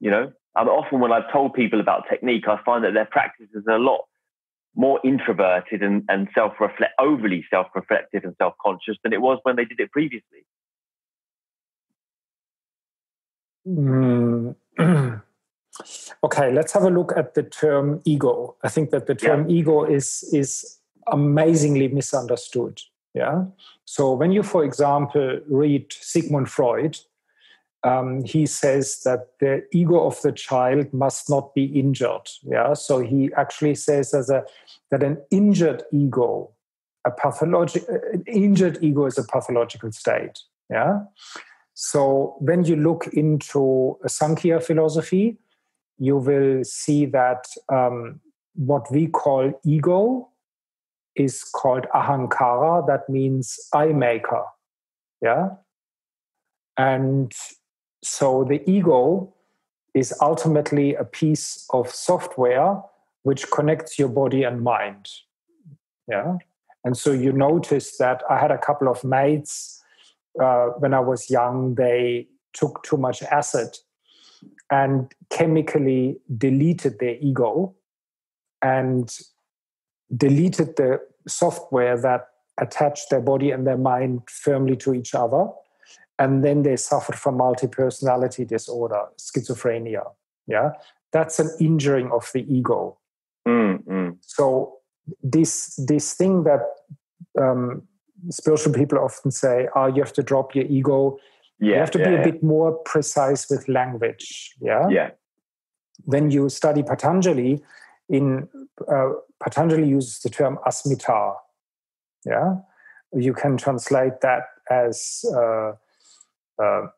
you know? And often when I've told people about technique, I find that their practices are a lot more introverted and overly self-reflective and self-conscious than it was when they did it previously. Okay, let's have a look at the term ego. I think that the term ego is amazingly misunderstood. Yeah. So when you, for example, read Sigmund Freud, he says that the ego of the child must not be injured. Yeah. So he actually says that an injured ego, is a pathological state. Yeah. So when you look into Sankhya philosophy, you will see that what we call ego is called Ahankara. That means I maker. Yeah. And so the ego is ultimately a piece of software which connects your body and mind. Yeah. And so you notice that I had a couple of mates when I was young. They took too much acid and chemically deleted their ego and deleted the software that attached their body and their mind firmly to each other. And then they suffered from multi-personality disorder, schizophrenia. Yeah, that's an injuring of the ego. Mm-hmm. So this thing that spiritual people often say, "Oh, you have to drop your ego." Yeah, you have to be a bit more precise with language. Yeah. Yeah. When you study Patanjali, Patanjali uses the term Asmita. Yeah, you can translate that as I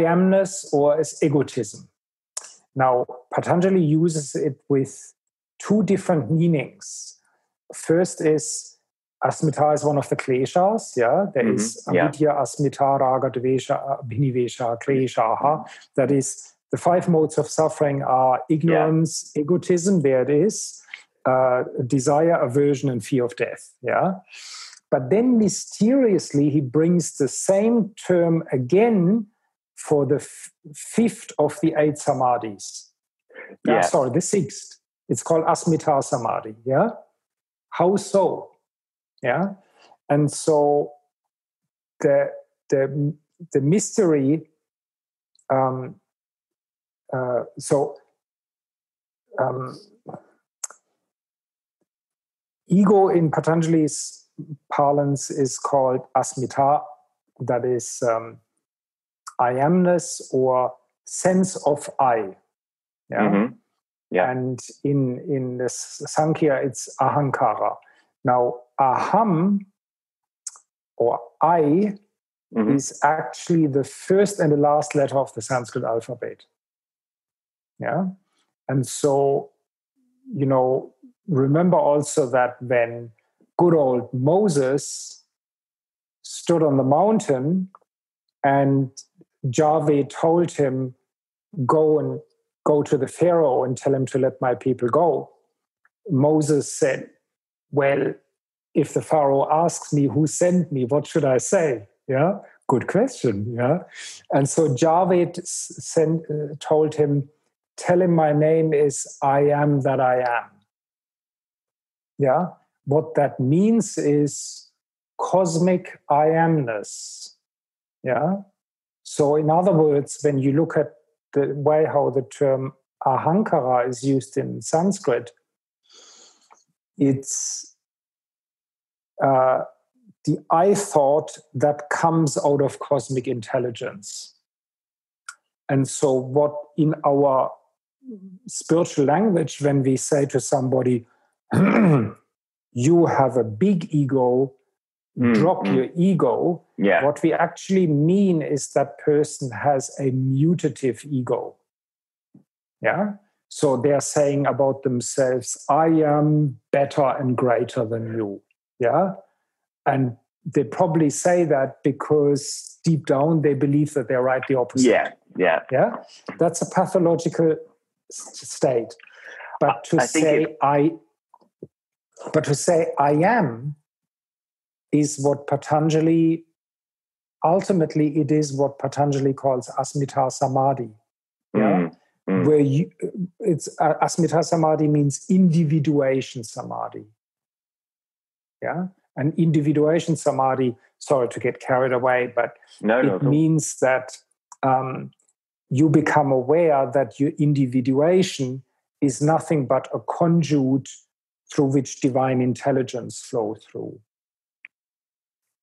amness or as egotism. Now, Patanjali uses it with two different meanings. First is Asmita is one of the kleshas. Yeah, there is avidya, asmita, raga, dvesha, abhinivesha, klesha. That is, the five modes of suffering are ignorance, egotism. There it is, desire, aversion, and fear of death. Yeah. But then mysteriously, he brings the same term again for the fifth of the eight samadhis. Yeah. Sorry, the sixth. It's called Asmita Samadhi. Yeah. How so? Yeah. And so the mystery. Ego in Patanjali's parlance is called asmita, that is I amness or sense of I. Yeah? Mm-hmm. Yeah. And in the Sankhya, it's ahankara. Now, aham or I is actually the first and the last letter of the Sanskrit alphabet. Yeah. And so, you know, remember also that when good old Moses stood on the mountain and Yahweh told him, go to the Pharaoh and tell him to let my people go. Moses said, well, if the Pharaoh asks me who sent me, what should I say? Yeah, good question. Yeah. And so Yahweh told him, tell him my name is I am that I am. Yeah. What that means is cosmic I amness. Yeah. So, in other words, when you look at the way how the term ahankara is used in Sanskrit, it's the I-thought that comes out of cosmic intelligence. And so what in our spiritual language, when we say to somebody, you have a big ego, drop your ego, what we actually mean is that person has a mutative ego. Yeah. So they're saying about themselves, I am better and greater than you. Yeah. And they probably say that because deep down they believe that they're right the opposite. Yeah. That's a pathological state. But to say I am is what Patanjali, ultimately it is what Patanjali calls Asmita Samadhi. Yeah. Where Asmita Samadhi means individuation samadhi. Yeah. And individuation samadhi, sorry to get carried away, but it means that you become aware that your individuation is nothing but a conduit through which divine intelligence flows through.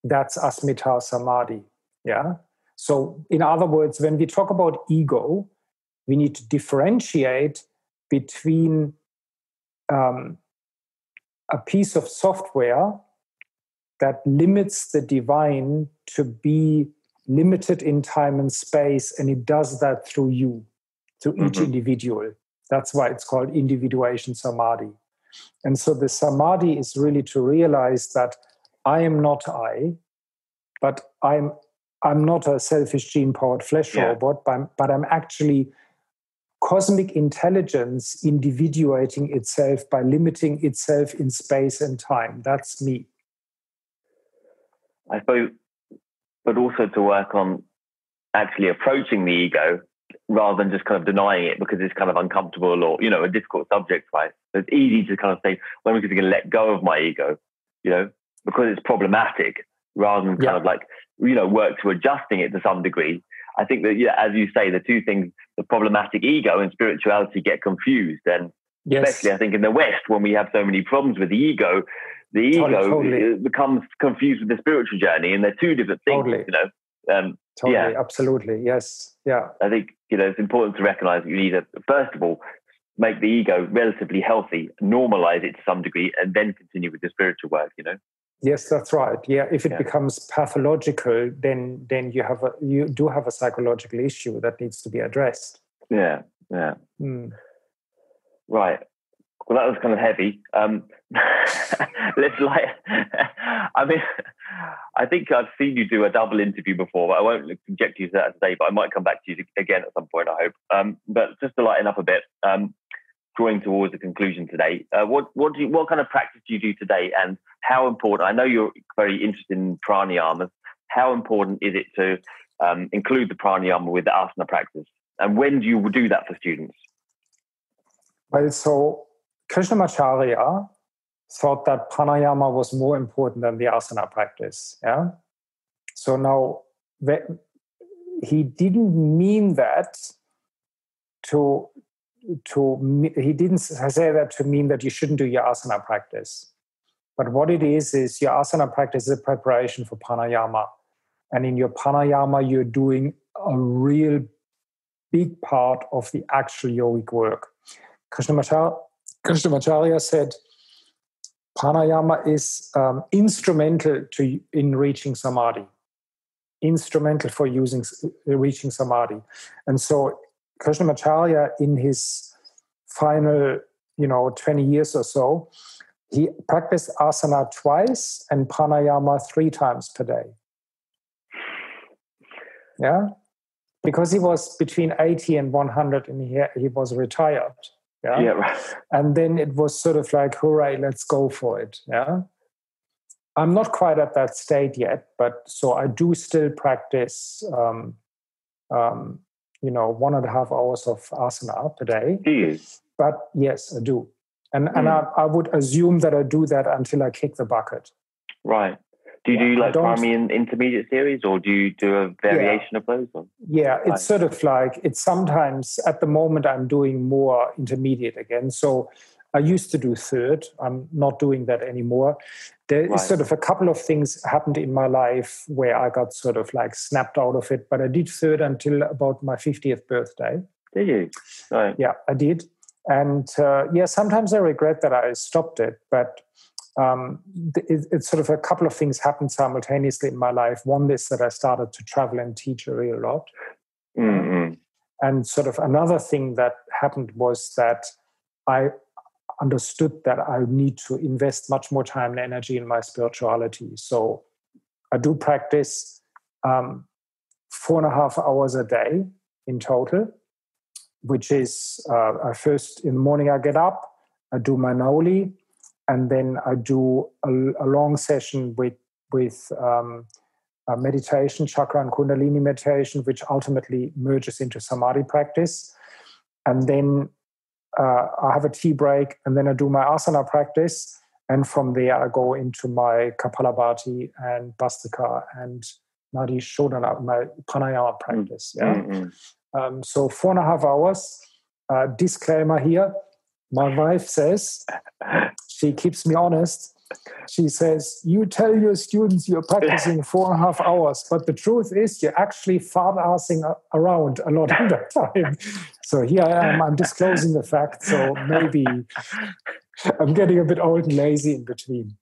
That's Asmita Samadhi. Yeah. So in other words, when we talk about ego, we need to differentiate between a piece of software that limits the divine to be limited in time and space, and it does that through you, through each individual. That's why it's called individuation samadhi. And so the samadhi is really to realize that I am not I, but I'm not a selfish gene-powered flesh robot, but I'm actually cosmic intelligence individuating itself by limiting itself in space and time. That's me. I suppose, but also to work on actually approaching the ego rather than just kind of denying it because it's kind of uncomfortable or, you know, a difficult subject, right? So it's easy to kind of say, when am I going to let go of my ego, you know, because it's problematic rather than kind of like, you know, work to adjusting it to some degree. I think that, yeah, as you say, the two things, the problematic ego and spirituality get confused. And especially I think in the West, when we have so many problems with the ego becomes confused with the spiritual journey, and they're two different things, you know? Absolutely. Yes. Yeah. I think, you know, it's important to recognize that you need to, first of all, make the ego relatively healthy, normalize it to some degree, and then continue with the spiritual work, you know? Yes, that's right. Yeah, if it becomes pathological, then you do have a psychological issue that needs to be addressed. Yeah. Right. Well, that was kind of heavy. I mean, I think I've seen you do a double interview before, but I won't subject you to that today. But I might come back to you again at some point, I hope. But just to lighten up a bit, drawing towards a conclusion today, what kind of practice do you do today, and how important? I know you're very interested in pranayamas. How important is it to include the pranayama with the asana practice, and when do you do that for students? Well, so Krishnamacharya thought that pranayama was more important than the asana practice. Yeah, so now he didn't mean that to. He didn't say that to mean that you shouldn't do your asana practice. But what it is your asana practice is a preparation for pranayama. And in your pranayama, you're doing a real big part of the actual yogic work. Krishnamacharya said pranayama is instrumental in reaching samadhi. Instrumental for reaching samadhi. And so Krishnamacharya, in his final, 20 years or so, he practiced asana twice and pranayama 3 times per day. Yeah? Because he was between 80 and 100 and he was retired. Yeah? And then it was sort of like, hooray, let's go for it. Yeah? I'm not quite at that state yet, but so I do still practice 1.5 hours of asana per day. Do you? But yes, I do. And I would assume that I do that until I kick the bucket. Right. Do you do like primary and intermediate series, or do you do a variation of those? Or? Yeah, it's sort of like, it's sometimes, at the moment I'm doing more intermediate again. So I used to do third. I'm not doing that anymore. There is sort of a couple of things happened in my life where I got sort of like snapped out of it. But I did third until about my 50th birthday. Did you? Right. Yeah, I did. And yeah, sometimes I regret that I stopped it. But it's sort of a couple of things happened simultaneously in my life. One is that I started to travel and teach a real lot. Mm-hmm. And sort of another thing that happened was that I understood that I need to invest much more time and energy in my spirituality. So I do practice 4.5 hours a day in total, which is first in the morning I get up, I do my Nauli, and then I do a long session with meditation, chakra and Kundalini meditation, which ultimately merges into Samadhi practice. And then I have a tea break, and then I do my asana practice. And from there, I go into my Kapalabhati and Bhastaka and Nadi Shuddhi, my pranayama practice. Yeah? Mm-hmm. So 4.5 hours. Disclaimer here. My wife says, she keeps me honest. She says, you tell your students you're practicing 4.5 hours, but the truth is you're actually fart-assing around a lot of the time. So here I am, I'm disclosing the fact, so maybe I'm getting a bit old and lazy in between.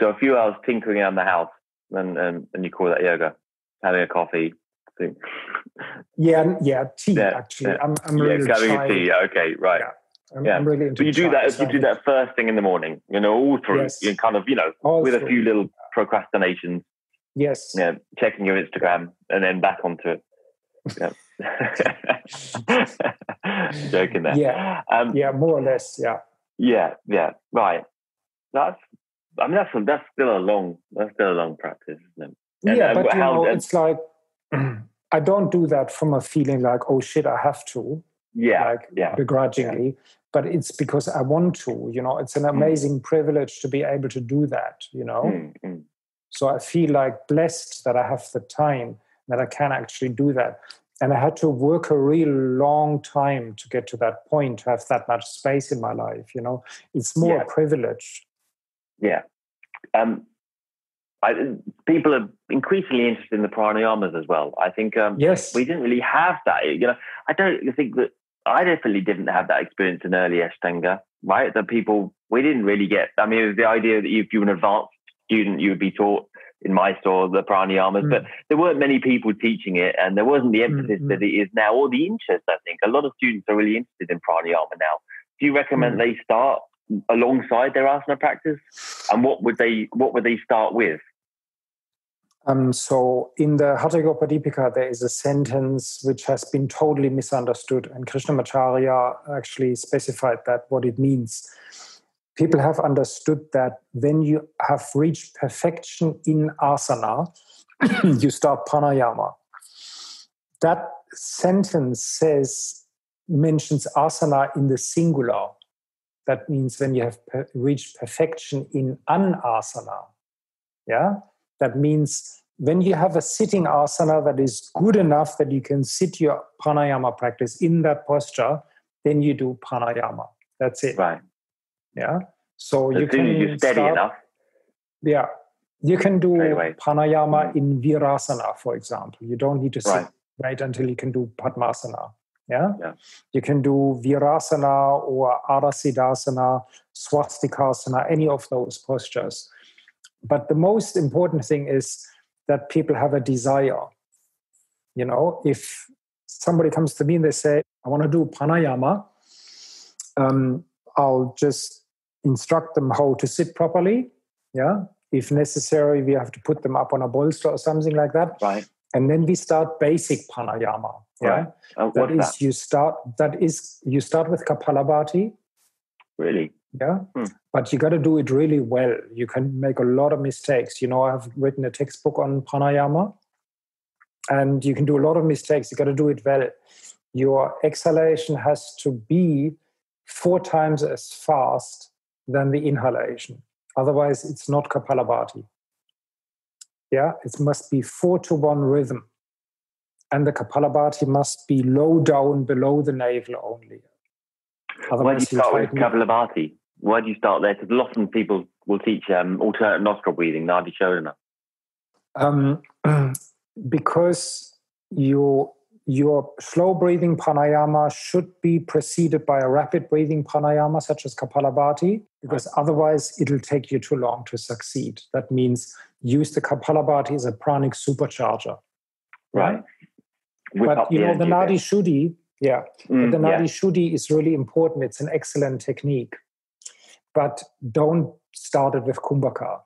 So a few hours tinkering around the house, and you call that yoga, having a coffee. Thing. Yeah, tea, actually. Yeah. I'm really having a tea, okay, right. Yeah. I'm really into. But you do that first thing in the morning, all through, you kind of, all with through. A few little procrastinations. Yes. Yeah, checking your Instagram and then back onto it. Yeah. Joking there. Yeah. More or less. Yeah. Yeah. Right. That's still a long. That's still a long practice, isn't it? And, but it's like I don't do that from a feeling like, oh shit, I have to. Begrudgingly, but it's because I want to, it's an amazing privilege to be able to do that, So I feel like blessed that I have the time, that I can actually do that. And I had to work a real long time to get to that point, to have that much space in my life, It's more a privilege. Yeah. People are increasingly interested in the pranayamas as well. I think we didn't really have that. I definitely didn't have that experience in early Ashtanga, right? That we didn't really get. I mean, it was the idea that if you were an advanced student, you would be taught in Mysore the pranayamas, but there weren't many people teaching it, and there wasn't the emphasis that it is now, or the interest, I think. A lot of students are really interested in pranayama now. Do you recommend they start alongside their asana practice? And what would they start with? So in the Hatha Yoga Padipika, there is a sentence which has been totally misunderstood, and Krishnamacharya actually specified that what it means. People have understood that when you have reached perfection in asana, you start pranayama. That sentence mentions asana in the singular. That means when you have reached perfection in an asana. Yeah? That means when you have a sitting asana that is good enough that you can sit your pranayama practice in that posture, then you do pranayama. That's it. Right. Yeah. So you can do steady enough. Yeah. You can do pranayama in virasana, for example. You don't need to sit right until you can do padmasana. Yeah. You can do virasana or arasidasana, swastikasana, any of those postures. But the most important thing is that people have a desire. If somebody comes to me and they say, I want to do pranayama, I'll just instruct them how to sit properly. Yeah. If necessary, we have to put them up on a bolster or something like that. Right. And then we start basic pranayama. Right. Yeah. You start with Kapalabhati. Really? Yeah, but you got to do it really well. You can make a lot of mistakes. I've written a textbook on pranayama, and you can do a lot of mistakes. You got to do it well. Your exhalation has to be 4 times as fast than the inhalation. Otherwise, it's not Kapalabhati. Yeah, it must be 4-to-1 rhythm. And the Kapalabhati must be low down below the navel only. Otherwise, why do you start with Kapalabhati? Why do you start there? Because often people will teach alternate nostril breathing, Nadi Shuddhi. Because your slow breathing pranayama should be preceded by a rapid breathing pranayama, such as Kapalabhati, because otherwise it'll take you too long to succeed. That means use the Kapalabhati as a pranic supercharger. Right. But you know, the Nadi Shuddhi, Nadi Shuddhi is really important. It's an excellent technique. But don't start it with Kumbhaka.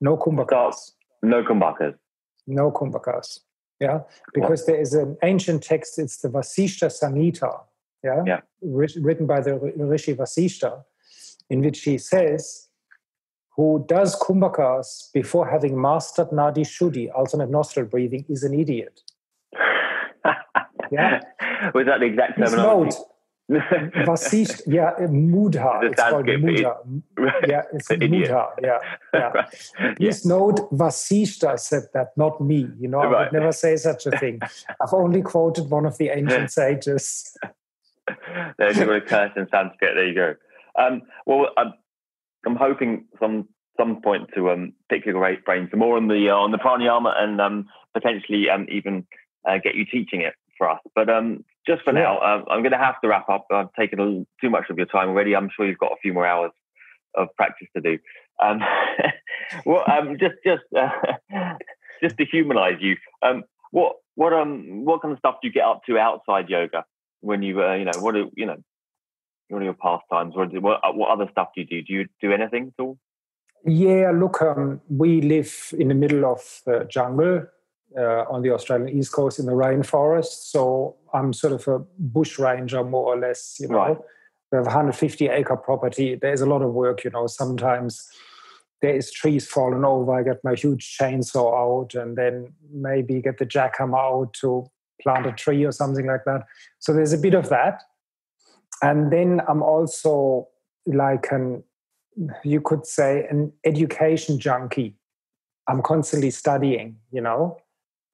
No Kumbhakas. No Kumbhakas. Yeah, because there is an ancient text, it's the Vasishta Samhita, written by the Rishi Vasishta, in which he says, who does Kumbhakas before having mastered Nadi Shuddhi, alternate nostril breathing, is an idiot. Yeah? Was that the exact terminology? Vasishta, mudha. It's called mudha. Yeah, it's mudha. Yeah. Right. Please note, Vasishta said that, not me. You know, I would never say such a thing. I've only quoted one of the ancient sages. There's a curse in Sanskrit. There you go. Well, I'm hoping some point to pick your brain some more on the pranayama and potentially even get you teaching it for us. But just for now, I'm going to have to wrap up. I've taken too much of your time already. I'm sure you've got a few more hours of practice to do. Just to humanize you, what kind of stuff do you get up to outside yoga when you what are your pastimes? What other stuff do you do? Do you do anything at all? Yeah, look, we live in the middle of the jungle. On the Australian East Coast in the rainforest. So I'm sort of a bush ranger, more or less, you know. Right. We have 150-acre property. There's a lot of work, you know. Sometimes there is trees falling over. I get my huge chainsaw out and then maybe get the jackhammer out to plant a tree or something like that. So there's a bit of that. And then I'm also like an education junkie. I'm constantly studying, you know.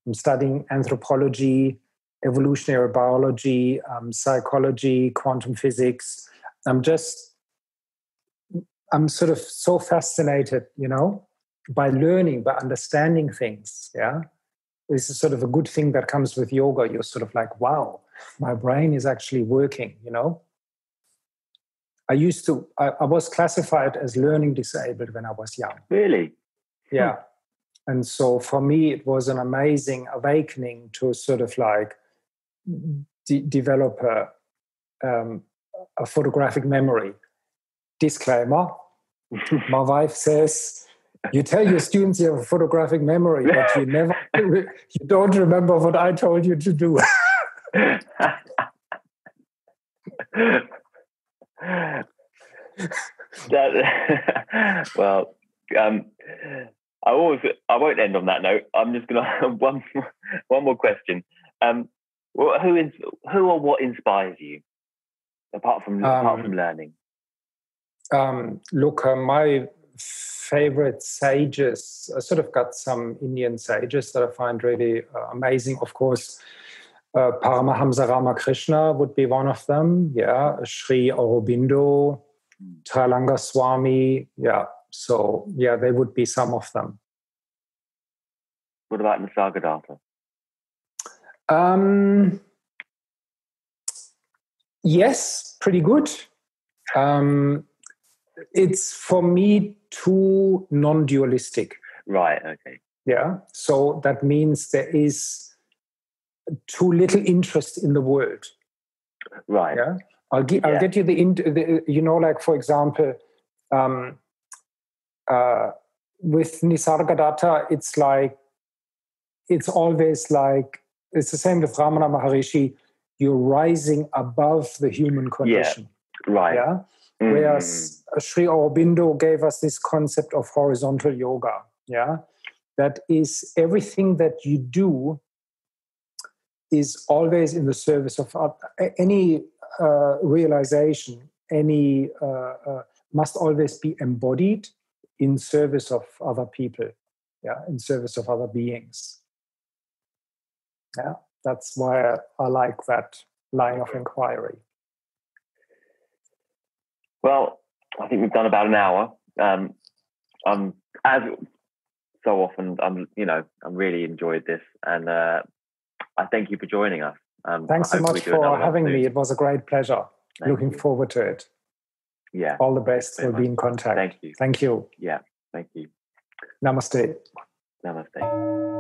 I'm studying anthropology, evolutionary biology, psychology, quantum physics. I'm sort of so fascinated, you know, by learning, by understanding things, yeah. This is sort of a good thing that comes with yoga. You're sort of like, wow, my brain is actually working, you know. I was classified as learning disabled when I was young. Really? Yeah. And so for me, it was an amazing awakening to sort of like develop a photographic memory. Disclaimer, my wife says, you tell your students you have a photographic memory, but you don't remember what I told you to do. Well... I won't end on that note. I'm just going to have one more question. Who or what inspires you apart from learning? Look, my favorite sages. I sort of got some Indian sages that I find really amazing. Of course, Paramahamsa Ramakrishna would be one of them. Yeah, Sri Aurobindo, Tralanga Swami. Yeah. So, yeah, they would be some of them. What about Nisargadatta? Yes, pretty good. It's, for me, too non-dualistic. Right, okay. Yeah, so that means there is too little interest in the world. Right. Yeah? I'll get you the you know, like, for example... with Nisargadatta, it's the same with Ramana Maharishi. You're rising above the human condition. Yeah, right. Yeah? Mm. Whereas Sri Aurobindo gave us this concept of horizontal yoga. Yeah, that is everything that you do is always in the service of any realization. Any must always be embodied. In service of other people, yeah, in service of other beings. Yeah, that's why I like that line of inquiry. Well, I think we've done about an hour. As so often, I'm really enjoyed this, and I thank you for joining us. Thanks so much for having me. It was a great pleasure. Looking forward to it. Yeah. All the best. We'll be in contact. Thank you. Thank you. Yeah. Thank you. Namaste. Namaste.